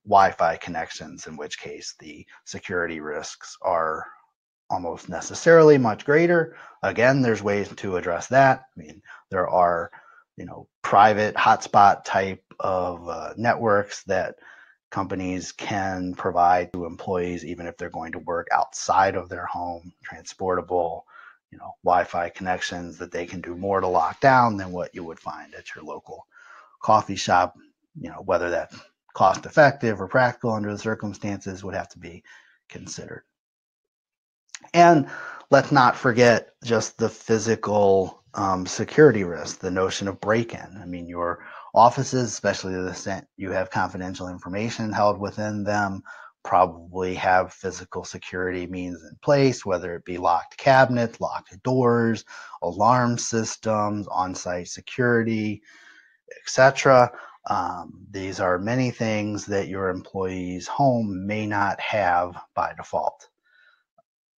Wi-Fi connections, in which case the security risks are almost necessarily much greater. Again, there's ways to address that. I mean, there are, you know, private hotspot type of networks that companies can provide to employees, even if they're going to work outside of their home, transportable, you know, Wi-Fi connections that they can do more to lock down than what you would find at your local coffee shop. You know, whether that's cost effective or practical under the circumstances would have to be considered. And let's not forget just the physical security risk, the notion of break-in. I mean, your offices, especially to the extent you have confidential information held within them, probably have physical security means in place, whether it be locked cabinets, locked doors, alarm systems, on-site security, etc. These are many things that your employee's home may not have by default.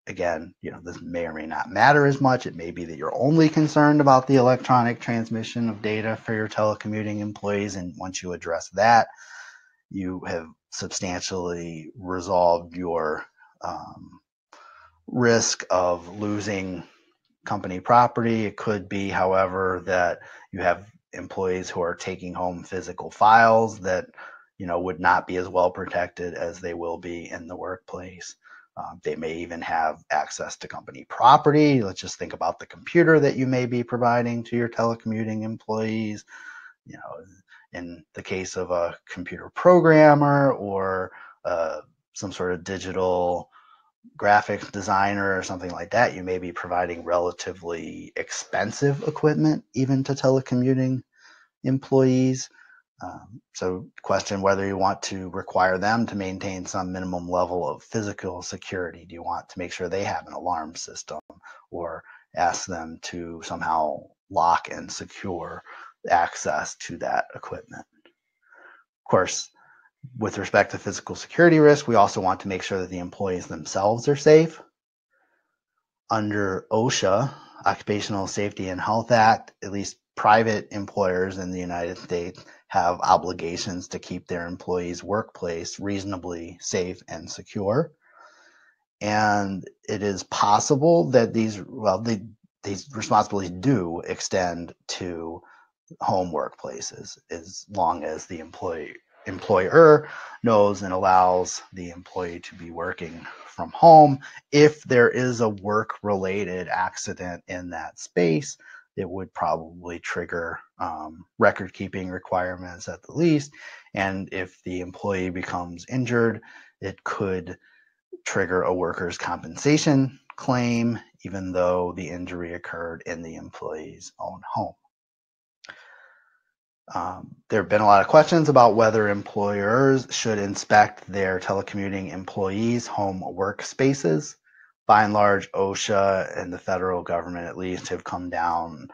Again, you know, this may or may not matter as much. It may be that you're only concerned about the electronic transmission of data for your telecommuting employees, and once you address that, you have substantially resolved your risk of losing company property. It could be, however, that you have employees who are taking home physical files that, you know, would not be as well protected as they will be in the workplace. They may even have access to company property. Let's just think about the computer that you may be providing to your telecommuting employees. You know, in the case of a computer programmer or some sort of digital graphics designer or something like that, you may be providing relatively expensive equipment even to telecommuting employees. So question whether you want to require them to maintain some minimum level of physical security. Do you want to make sure they have an alarm system or ask them to somehow lock and secure access to that equipment? Of course, with respect to physical security risk, we also want to make sure that the employees themselves are safe. Under OSHA, Occupational Safety and Health Act, at least private employers in the United States have obligations to keep their employees' workplace reasonably safe and secure. And it is possible that these responsibilities do extend to home workplaces, as long as the employer knows and allows the employee to be working from home. If there is a work-related accident in that space, it would probably trigger record-keeping requirements at the least. And if the employee becomes injured, it could trigger a workers' compensation claim, even though the injury occurred in the employee's own home. There have been a lot of questions about whether employers should inspect their telecommuting employees' home workspaces. By and large, OSHA and the federal government at least have come down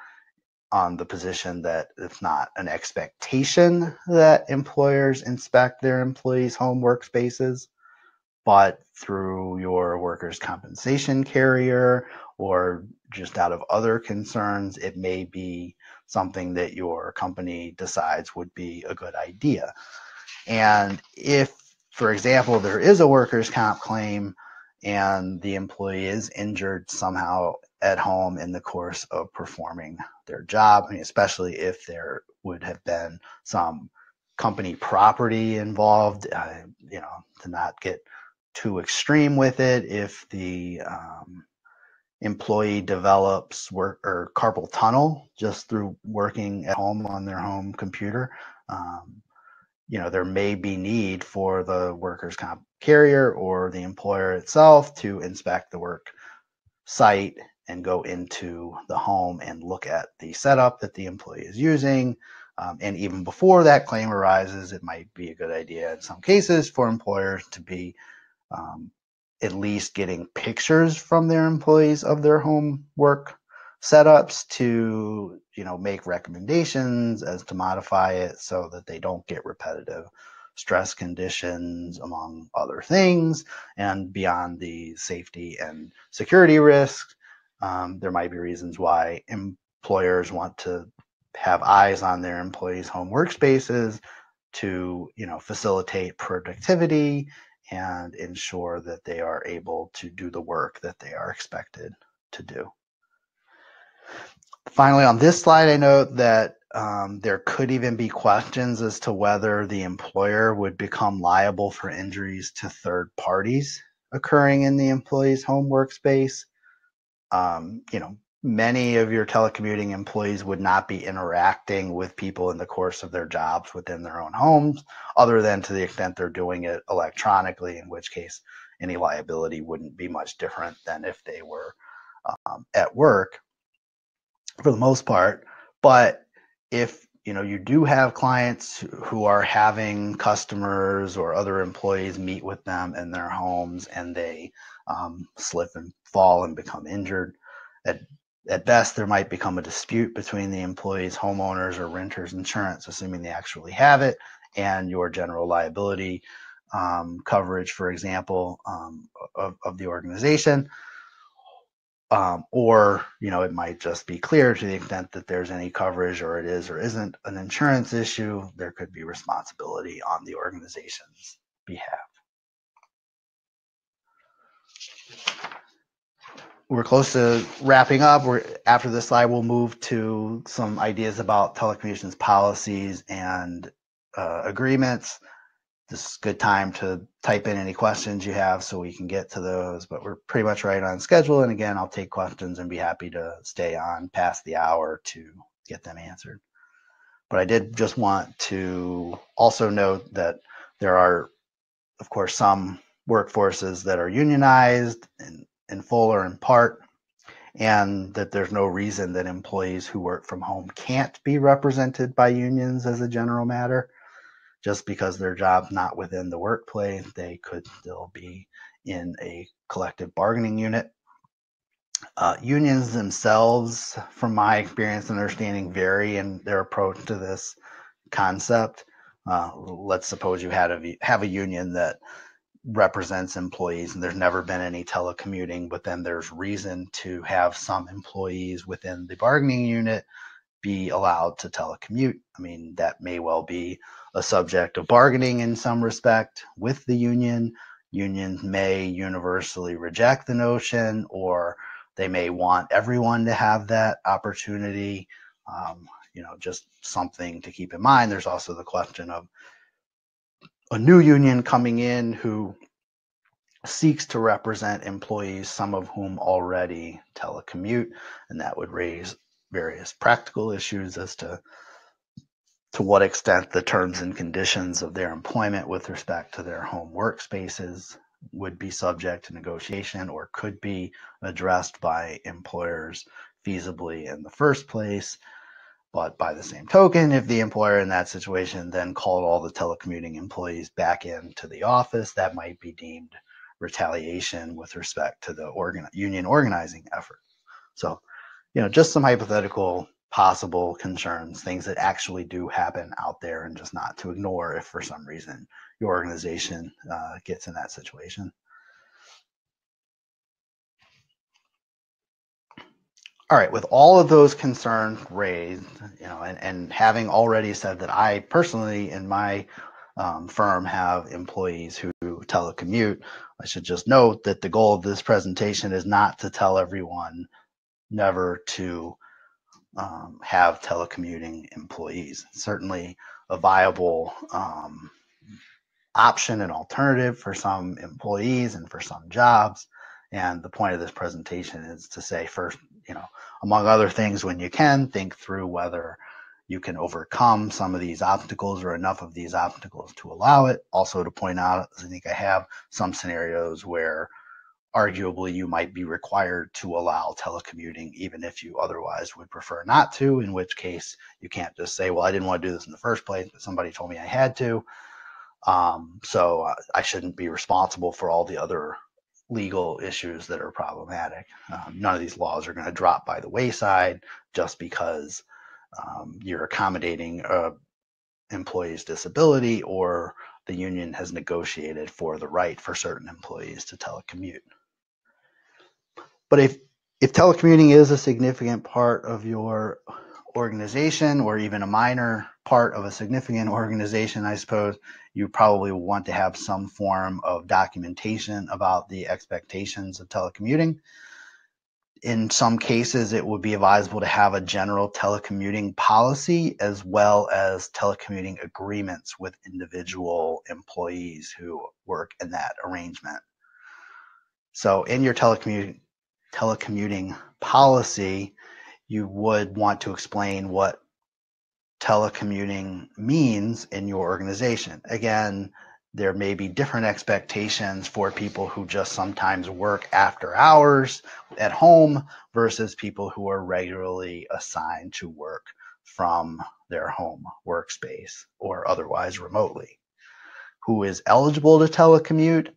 on the position that it's not an expectation that employers inspect their employees' home workspaces, but through your workers' compensation carrier or just out of other concerns, it may be something that your company decides would be a good idea. And if, for example, there is a workers' comp claim and the employee is injured somehow at home in the course of performing their job, I mean, especially if there would have been some company property involved, you know, to not get too extreme with it, if the employee develops carpal tunnel just through working at home on their home computer, you know, there may be need for the workers' comp carrier or the employer itself to inspect the work site and go into the home and look at the setup that the employee is using. And even before that claim arises, it might be a good idea in some cases for employers to be at least getting pictures from their employees of their home work setups to, you know, make recommendations as to modify it so that they don't get repetitive stress conditions, among other things. And beyond the safety and security risks, there might be reasons why employers want to have eyes on their employees' home workspaces to, you know, facilitate productivity and ensure that they are able to do the work that they are expected to do. Finally, on this slide, I note that There could even be questions as to whether the employer would become liable for injuries to third parties occurring in the employee's home workspace. You know, many of your telecommuting employees would not be interacting with people in the course of their jobs within their own homes, other than to the extent they're doing it electronically, in which case any liability wouldn't be much different than if they were at work for the most part. But if you know you do have clients who are having customers or other employees meet with them in their homes and they slip and fall and become injured, at best there might become a dispute between the employee's homeowners or renters insurance, assuming they actually have it, and your general liability coverage, for example, of the organization. Or, you know, it might just be clear to the extent that there's any coverage or it is or isn't an insurance issue, there could be responsibility on the organization's behalf. We're close to wrapping up. After this slide, we'll move to some ideas about telecommunications policies and agreements. This is a good time to type in any questions you have so we can get to those, but we're pretty much right on schedule. And again, I'll take questions and be happy to stay on past the hour to get them answered. But I did just want to also note that there are, of course, some workforces that are unionized in full or in part, and that there's no reason that employees who work from home can't be represented by unions as a general matter. Just because their job's not within the workplace, they could still be in a collective bargaining unit. Unions themselves, from my experience and understanding, vary in their approach to this concept. Let's suppose you have a union that represents employees and there's never been any telecommuting, but then there's reason to have some employees within the bargaining unit be allowed to telecommute. I mean, that may well be a subject of bargaining in some respect with the union. Unions may universally reject the notion, or they may want everyone to have that opportunity. You know, just something to keep in mind. There's also the question of a new union coming in who seeks to represent employees, some of whom already telecommute, and that would raise various practical issues as to what extent the terms and conditions of their employment with respect to their home workspaces would be subject to negotiation or could be addressed by employers feasibly in the first place. But by the same token, if the employer in that situation then called all the telecommuting employees back into the office, that might be deemed retaliation with respect to the union organizing effort. So, you know, just some hypothetical possible concerns, things that actually do happen out there, and just not to ignore if for some reason your organization gets in that situation. All right, with all of those concerns raised, you know, and having already said that I personally in my firm have employees who telecommute, I should just note that the goal of this presentation is not to tell everyone never to have telecommuting employees. It's certainly a viable option and alternative for some employees and for some jobs. And the point of this presentation is to say, first, you know, among other things, when you can, think through whether you can overcome some of these obstacles or enough of these obstacles to allow it. Also to point out, I think I have some scenarios where arguably, you might be required to allow telecommuting, even if you otherwise would prefer not to, in which case you can't just say, well, I didn't want to do this in the first place, but somebody told me I had to. So I shouldn't be responsible for all the other legal issues that are problematic. None of these laws are going to drop by the wayside just because you're accommodating an employee's disability or the union has negotiated for the right for certain employees to telecommute. But if telecommuting is a significant part of your organization, or even a minor part of a significant organization, I suppose you probably want to have some form of documentation about the expectations of telecommuting. in some cases, it would be advisable to have a general telecommuting policy as well as telecommuting agreements with individual employees who work in that arrangement. So in your telecommuting policy, you would want to explain what telecommuting means in your organization. Again, there may be different expectations for people who just sometimes work after hours at home versus people who are regularly assigned to work from their home workspace or otherwise remotely. Who is eligible to telecommute?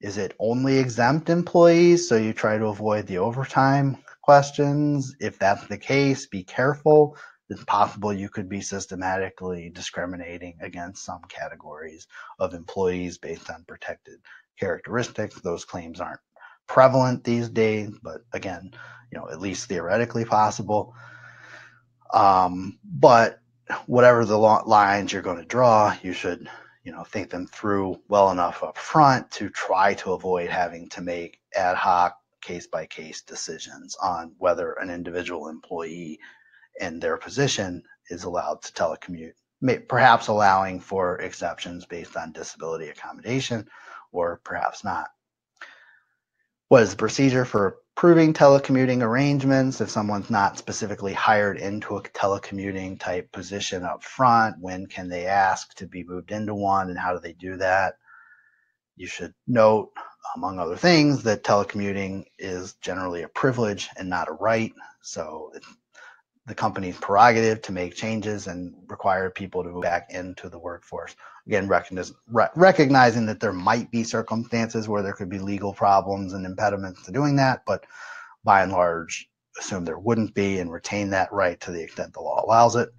Is it only exempt employees? So you try to avoid the overtime questions. If that's the case, be careful. It's possible you could be systematically discriminating against some categories of employees based on protected characteristics. Those claims aren't prevalent these days, but again, you know, at least theoretically possible. But whatever the lines you're going to draw, you should, you know, think them through well enough up front to try to avoid having to make ad hoc case-by-case decisions on whether an individual employee and their position is allowed to telecommute, perhaps allowing for exceptions based on disability accommodation, or perhaps not. What is the procedure for approving telecommuting arrangements? If someone's not specifically hired into a telecommuting type position up front, when can they ask to be moved into one, and how do they do that? You should note, among other things, that telecommuting is generally a privilege and not a right. So it's the company's prerogative to make changes and require people to move back into the workforce. Again, recognizing that there might be circumstances where there could be legal problems and impediments to doing that, but by and large, assume there wouldn't be and retain that right to the extent the law allows it.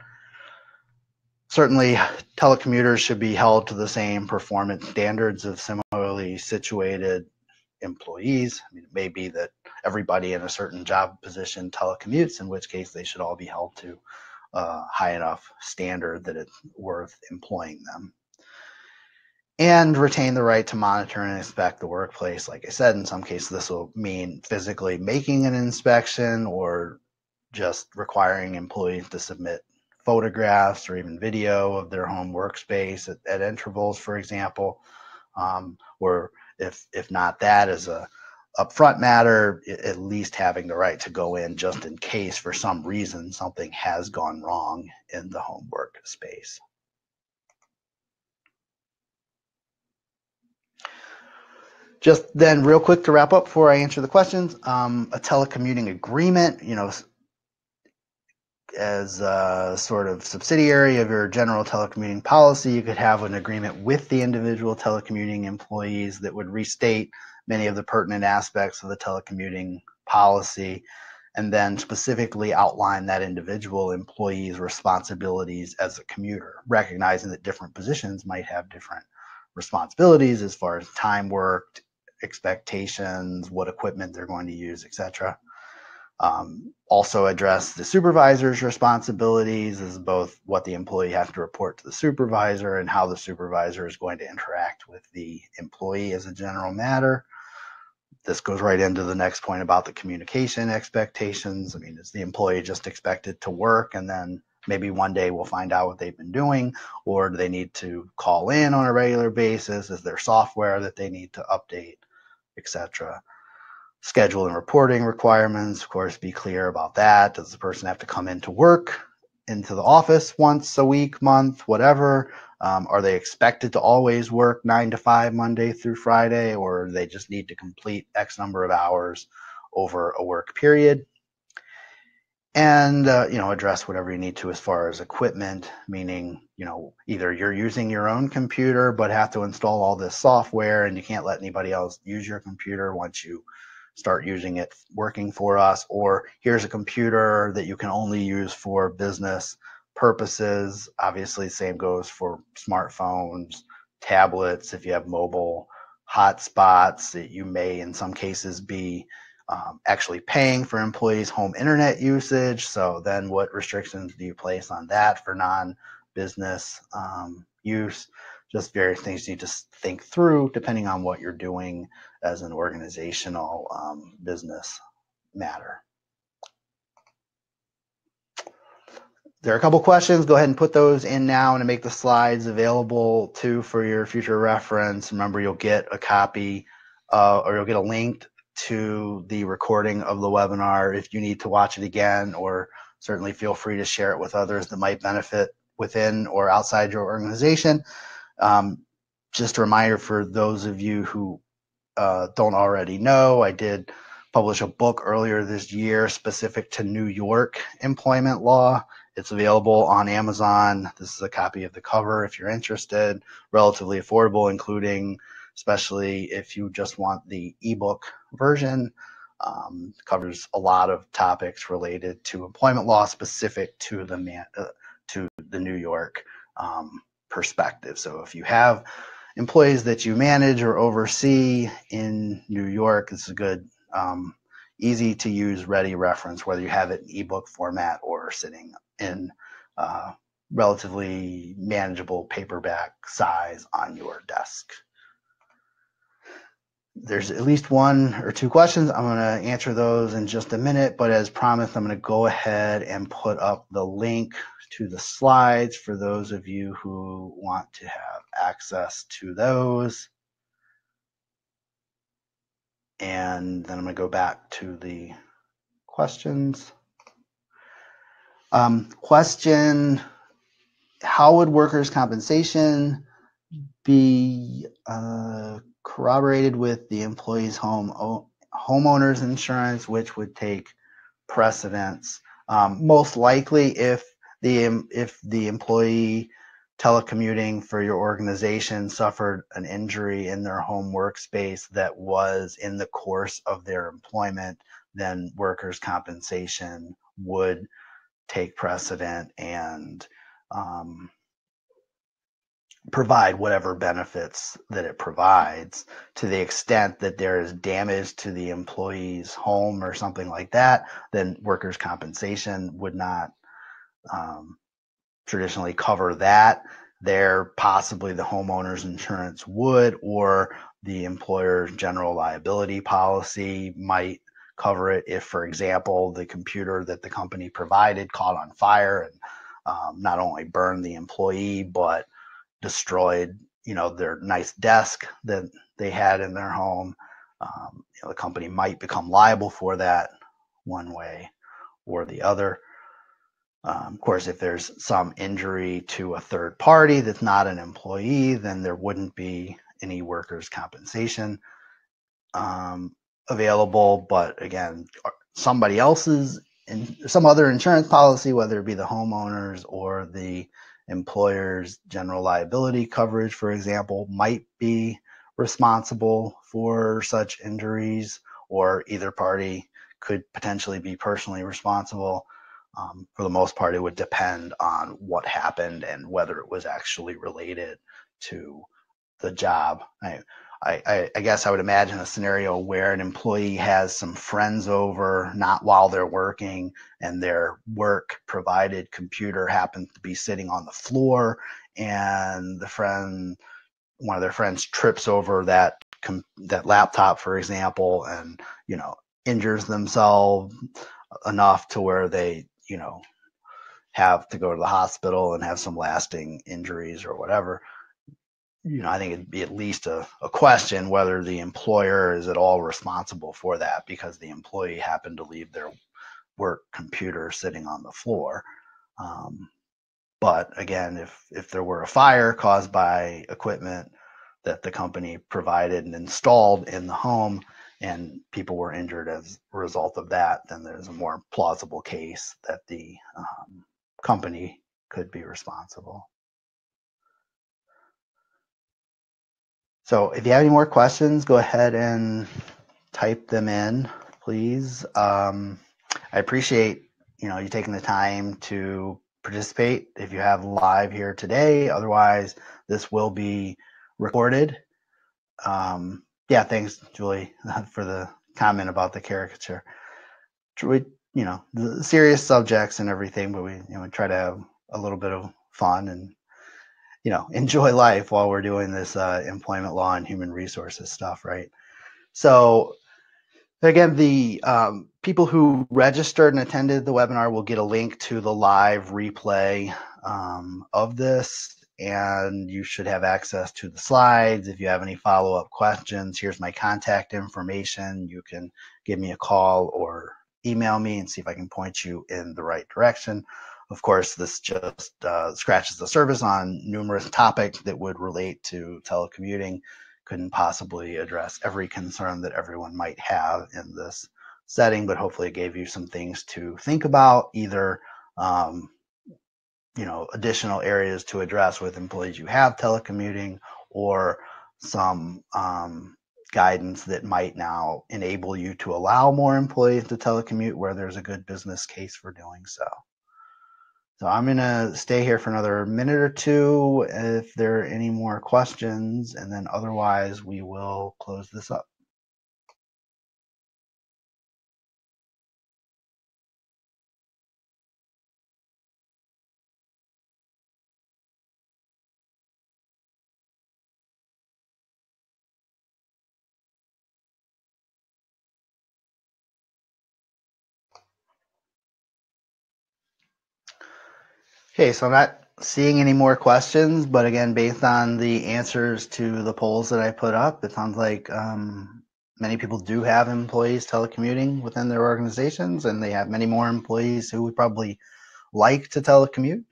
Certainly, telecommuters should be held to the same performance standards of similarly situated employees. I mean, it may be that everybody in a certain job position telecommutes, in which case they should all be held to a high enough standard that it's worth employing them. And retain the right to monitor and inspect the workplace. Like I said, in some cases this will mean physically making an inspection or just requiring employees to submit photographs or even video of their home workspace at intervals, for example, or if not that as a upfront matter, at least having the right to go in just in case for some reason something has gone wrong in the home work space. Just then real quick to wrap up before I answer the questions, a telecommuting agreement, you know, as a sort of subsidiary of your general telecommuting policy, you could have an agreement with the individual telecommuting employees that would restate many of the pertinent aspects of the telecommuting policy, and then specifically outline that individual employee's responsibilities as a commuter, recognizing that different positions might have different responsibilities as far as time worked, expectations, what equipment they're going to use, etc. Also address the supervisor's responsibilities as both what the employee has to report to the supervisor and how the supervisor is going to interact with the employee as a general matter. This goes right into the next point about the communication expectations. I mean, is the employee just expected to work and then maybe one day we'll find out what they've been doing, or do they need to call in on a regular basis? Is there software that they need to update, etc.? Schedule and reporting requirements, of course, be clear about that. Does the person have to come into work, into the office once a week, month, whatever? Are they expected to always work 9 to 5 Monday through Friday, or do they just need to complete X number of hours over a work period? And you know, address whatever you need to as far as equipment, meaning, you know, either you're using your own computer but have to install all this software and you can't let anybody else use your computer once you start using it working for us, or here's a computer that you can only use for business purposes. Obviously, same goes for smartphones, tablets. If you have mobile hotspots, that you may in some cases be actually paying for employees' home internet usage. So then what restrictions do you place on that for non-business use? Just various things you need to think through depending on what you're doing as an organizational business matter. There are a couple questions. Go ahead and put those in now. I'm going to make the slides available too for your future reference. Remember, you'll get a copy or you'll get a link to the recording of the webinar if you need to watch it again, or certainly feel free to share it with others that might benefit within or outside your organization. Just a reminder for those of you who don't already know, I did publish a book earlier this year specific to New York employment law. It's available on Amazon. This is a copy of the cover if you're interested, relatively affordable, including especially if you just want the ebook version. Covers a lot of topics related to employment law specific to the New York perspective. So if you have employees that you manage or oversee in New York, it's a good easy to use ready reference, whether you have it in ebook format or sitting in relatively manageable paperback size on your desk. There's at least one or two questions. I'm going to answer those in just a minute, but as promised, I'm going to go ahead and put up the link to the slides for those of you who want to have access to those. And then I'm going to go back to the questions. Question, how would workers' compensation be corroborated with the employee's homeowner's insurance, which would take precedence? Most likely, if the employee telecommuting for your organization suffered an injury in their home workspace that was in the course of their employment, then workers' compensation would take precedent and provide whatever benefits that it provides. To the extent that there is damage to the employee's home or something like that, then workers' compensation would not traditionally cover that. There, possibly the homeowner's insurance would, or the employer's general liability policy might cover it if, for example, the computer that the company provided caught on fire and not only burned the employee, but destroyed, their nice desk that they had in their home. The company might become liable for that one way or the other. Of course, if there's some injury to a third party that's not an employee, then there wouldn't be any workers' compensation available. But again, somebody else's, some other insurance policy, whether it be the homeowner's or the employer's general liability coverage, for example, might be responsible for such injuries, or either party could potentially be personally responsible. For the most part, it would depend on what happened and whether it was actually related to the job. I guess I would imagine a scenario where an employee has some friends over, not while they're working, and their work provided computer happens to be sitting on the floor, and the friend, one of their friends, trips over that laptop, for example, and injures themselves enough to where they have to go to the hospital and have some lasting injuries or whatever. I think it'd be at least a question whether the employer is at all responsible for that because the employee happened to leave their work computer sitting on the floor. But again, if there were a fire caused by equipment that the company provided and installed in the home and people were injured as a result of that, then there's a more plausible case that the company could be responsible. So if you have any more questions, go ahead and type them in, please. I appreciate, you taking the time to participate if you have live here today. Otherwise, this will be recorded. Yeah, thanks, Julie, for the comment about the caricature. We, the serious subjects and everything, but we, we try to have a little bit of fun and enjoy life while we're doing this employment law and human resources stuff, right? So Again, the people who registered and attended the webinar will get a link to the live replay of this, and you should have access to the slides. If you have any follow-up questions, here's my contact information. You can give me a call or email me and see if I can point you in the right direction. Of course, this just scratches the surface on numerous topics that would relate to telecommuting. Couldn't possibly address every concern that everyone might have in this setting, but hopefully it gave you some things to think about, either additional areas to address with employees you have telecommuting, or some guidance that might now enable you to allow more employees to telecommute where there's a good business case for doing so. So I'm going to stay here for another minute or two if there are any more questions, and then otherwise we will close this up. Okay, so I'm not seeing any more questions, but again, based on the answers to the polls that I put up, it sounds like many people do have employees telecommuting within their organizations, and they have many more employees who would probably like to telecommute.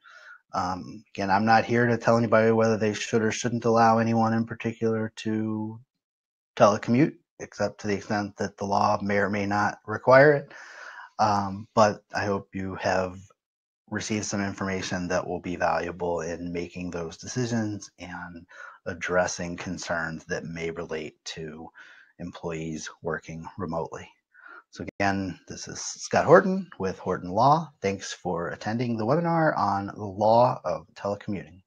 Again, I'm not here to tell anybody whether they should or shouldn't allow anyone in particular to telecommute, except to the extent that the law may or may not require it. But I hope you have receive some information that will be valuable in making those decisions and addressing concerns that may relate to employees working remotely. So again, this is Scott Horton with Horton Law. Thanks for attending the webinar on the law of telecommuting.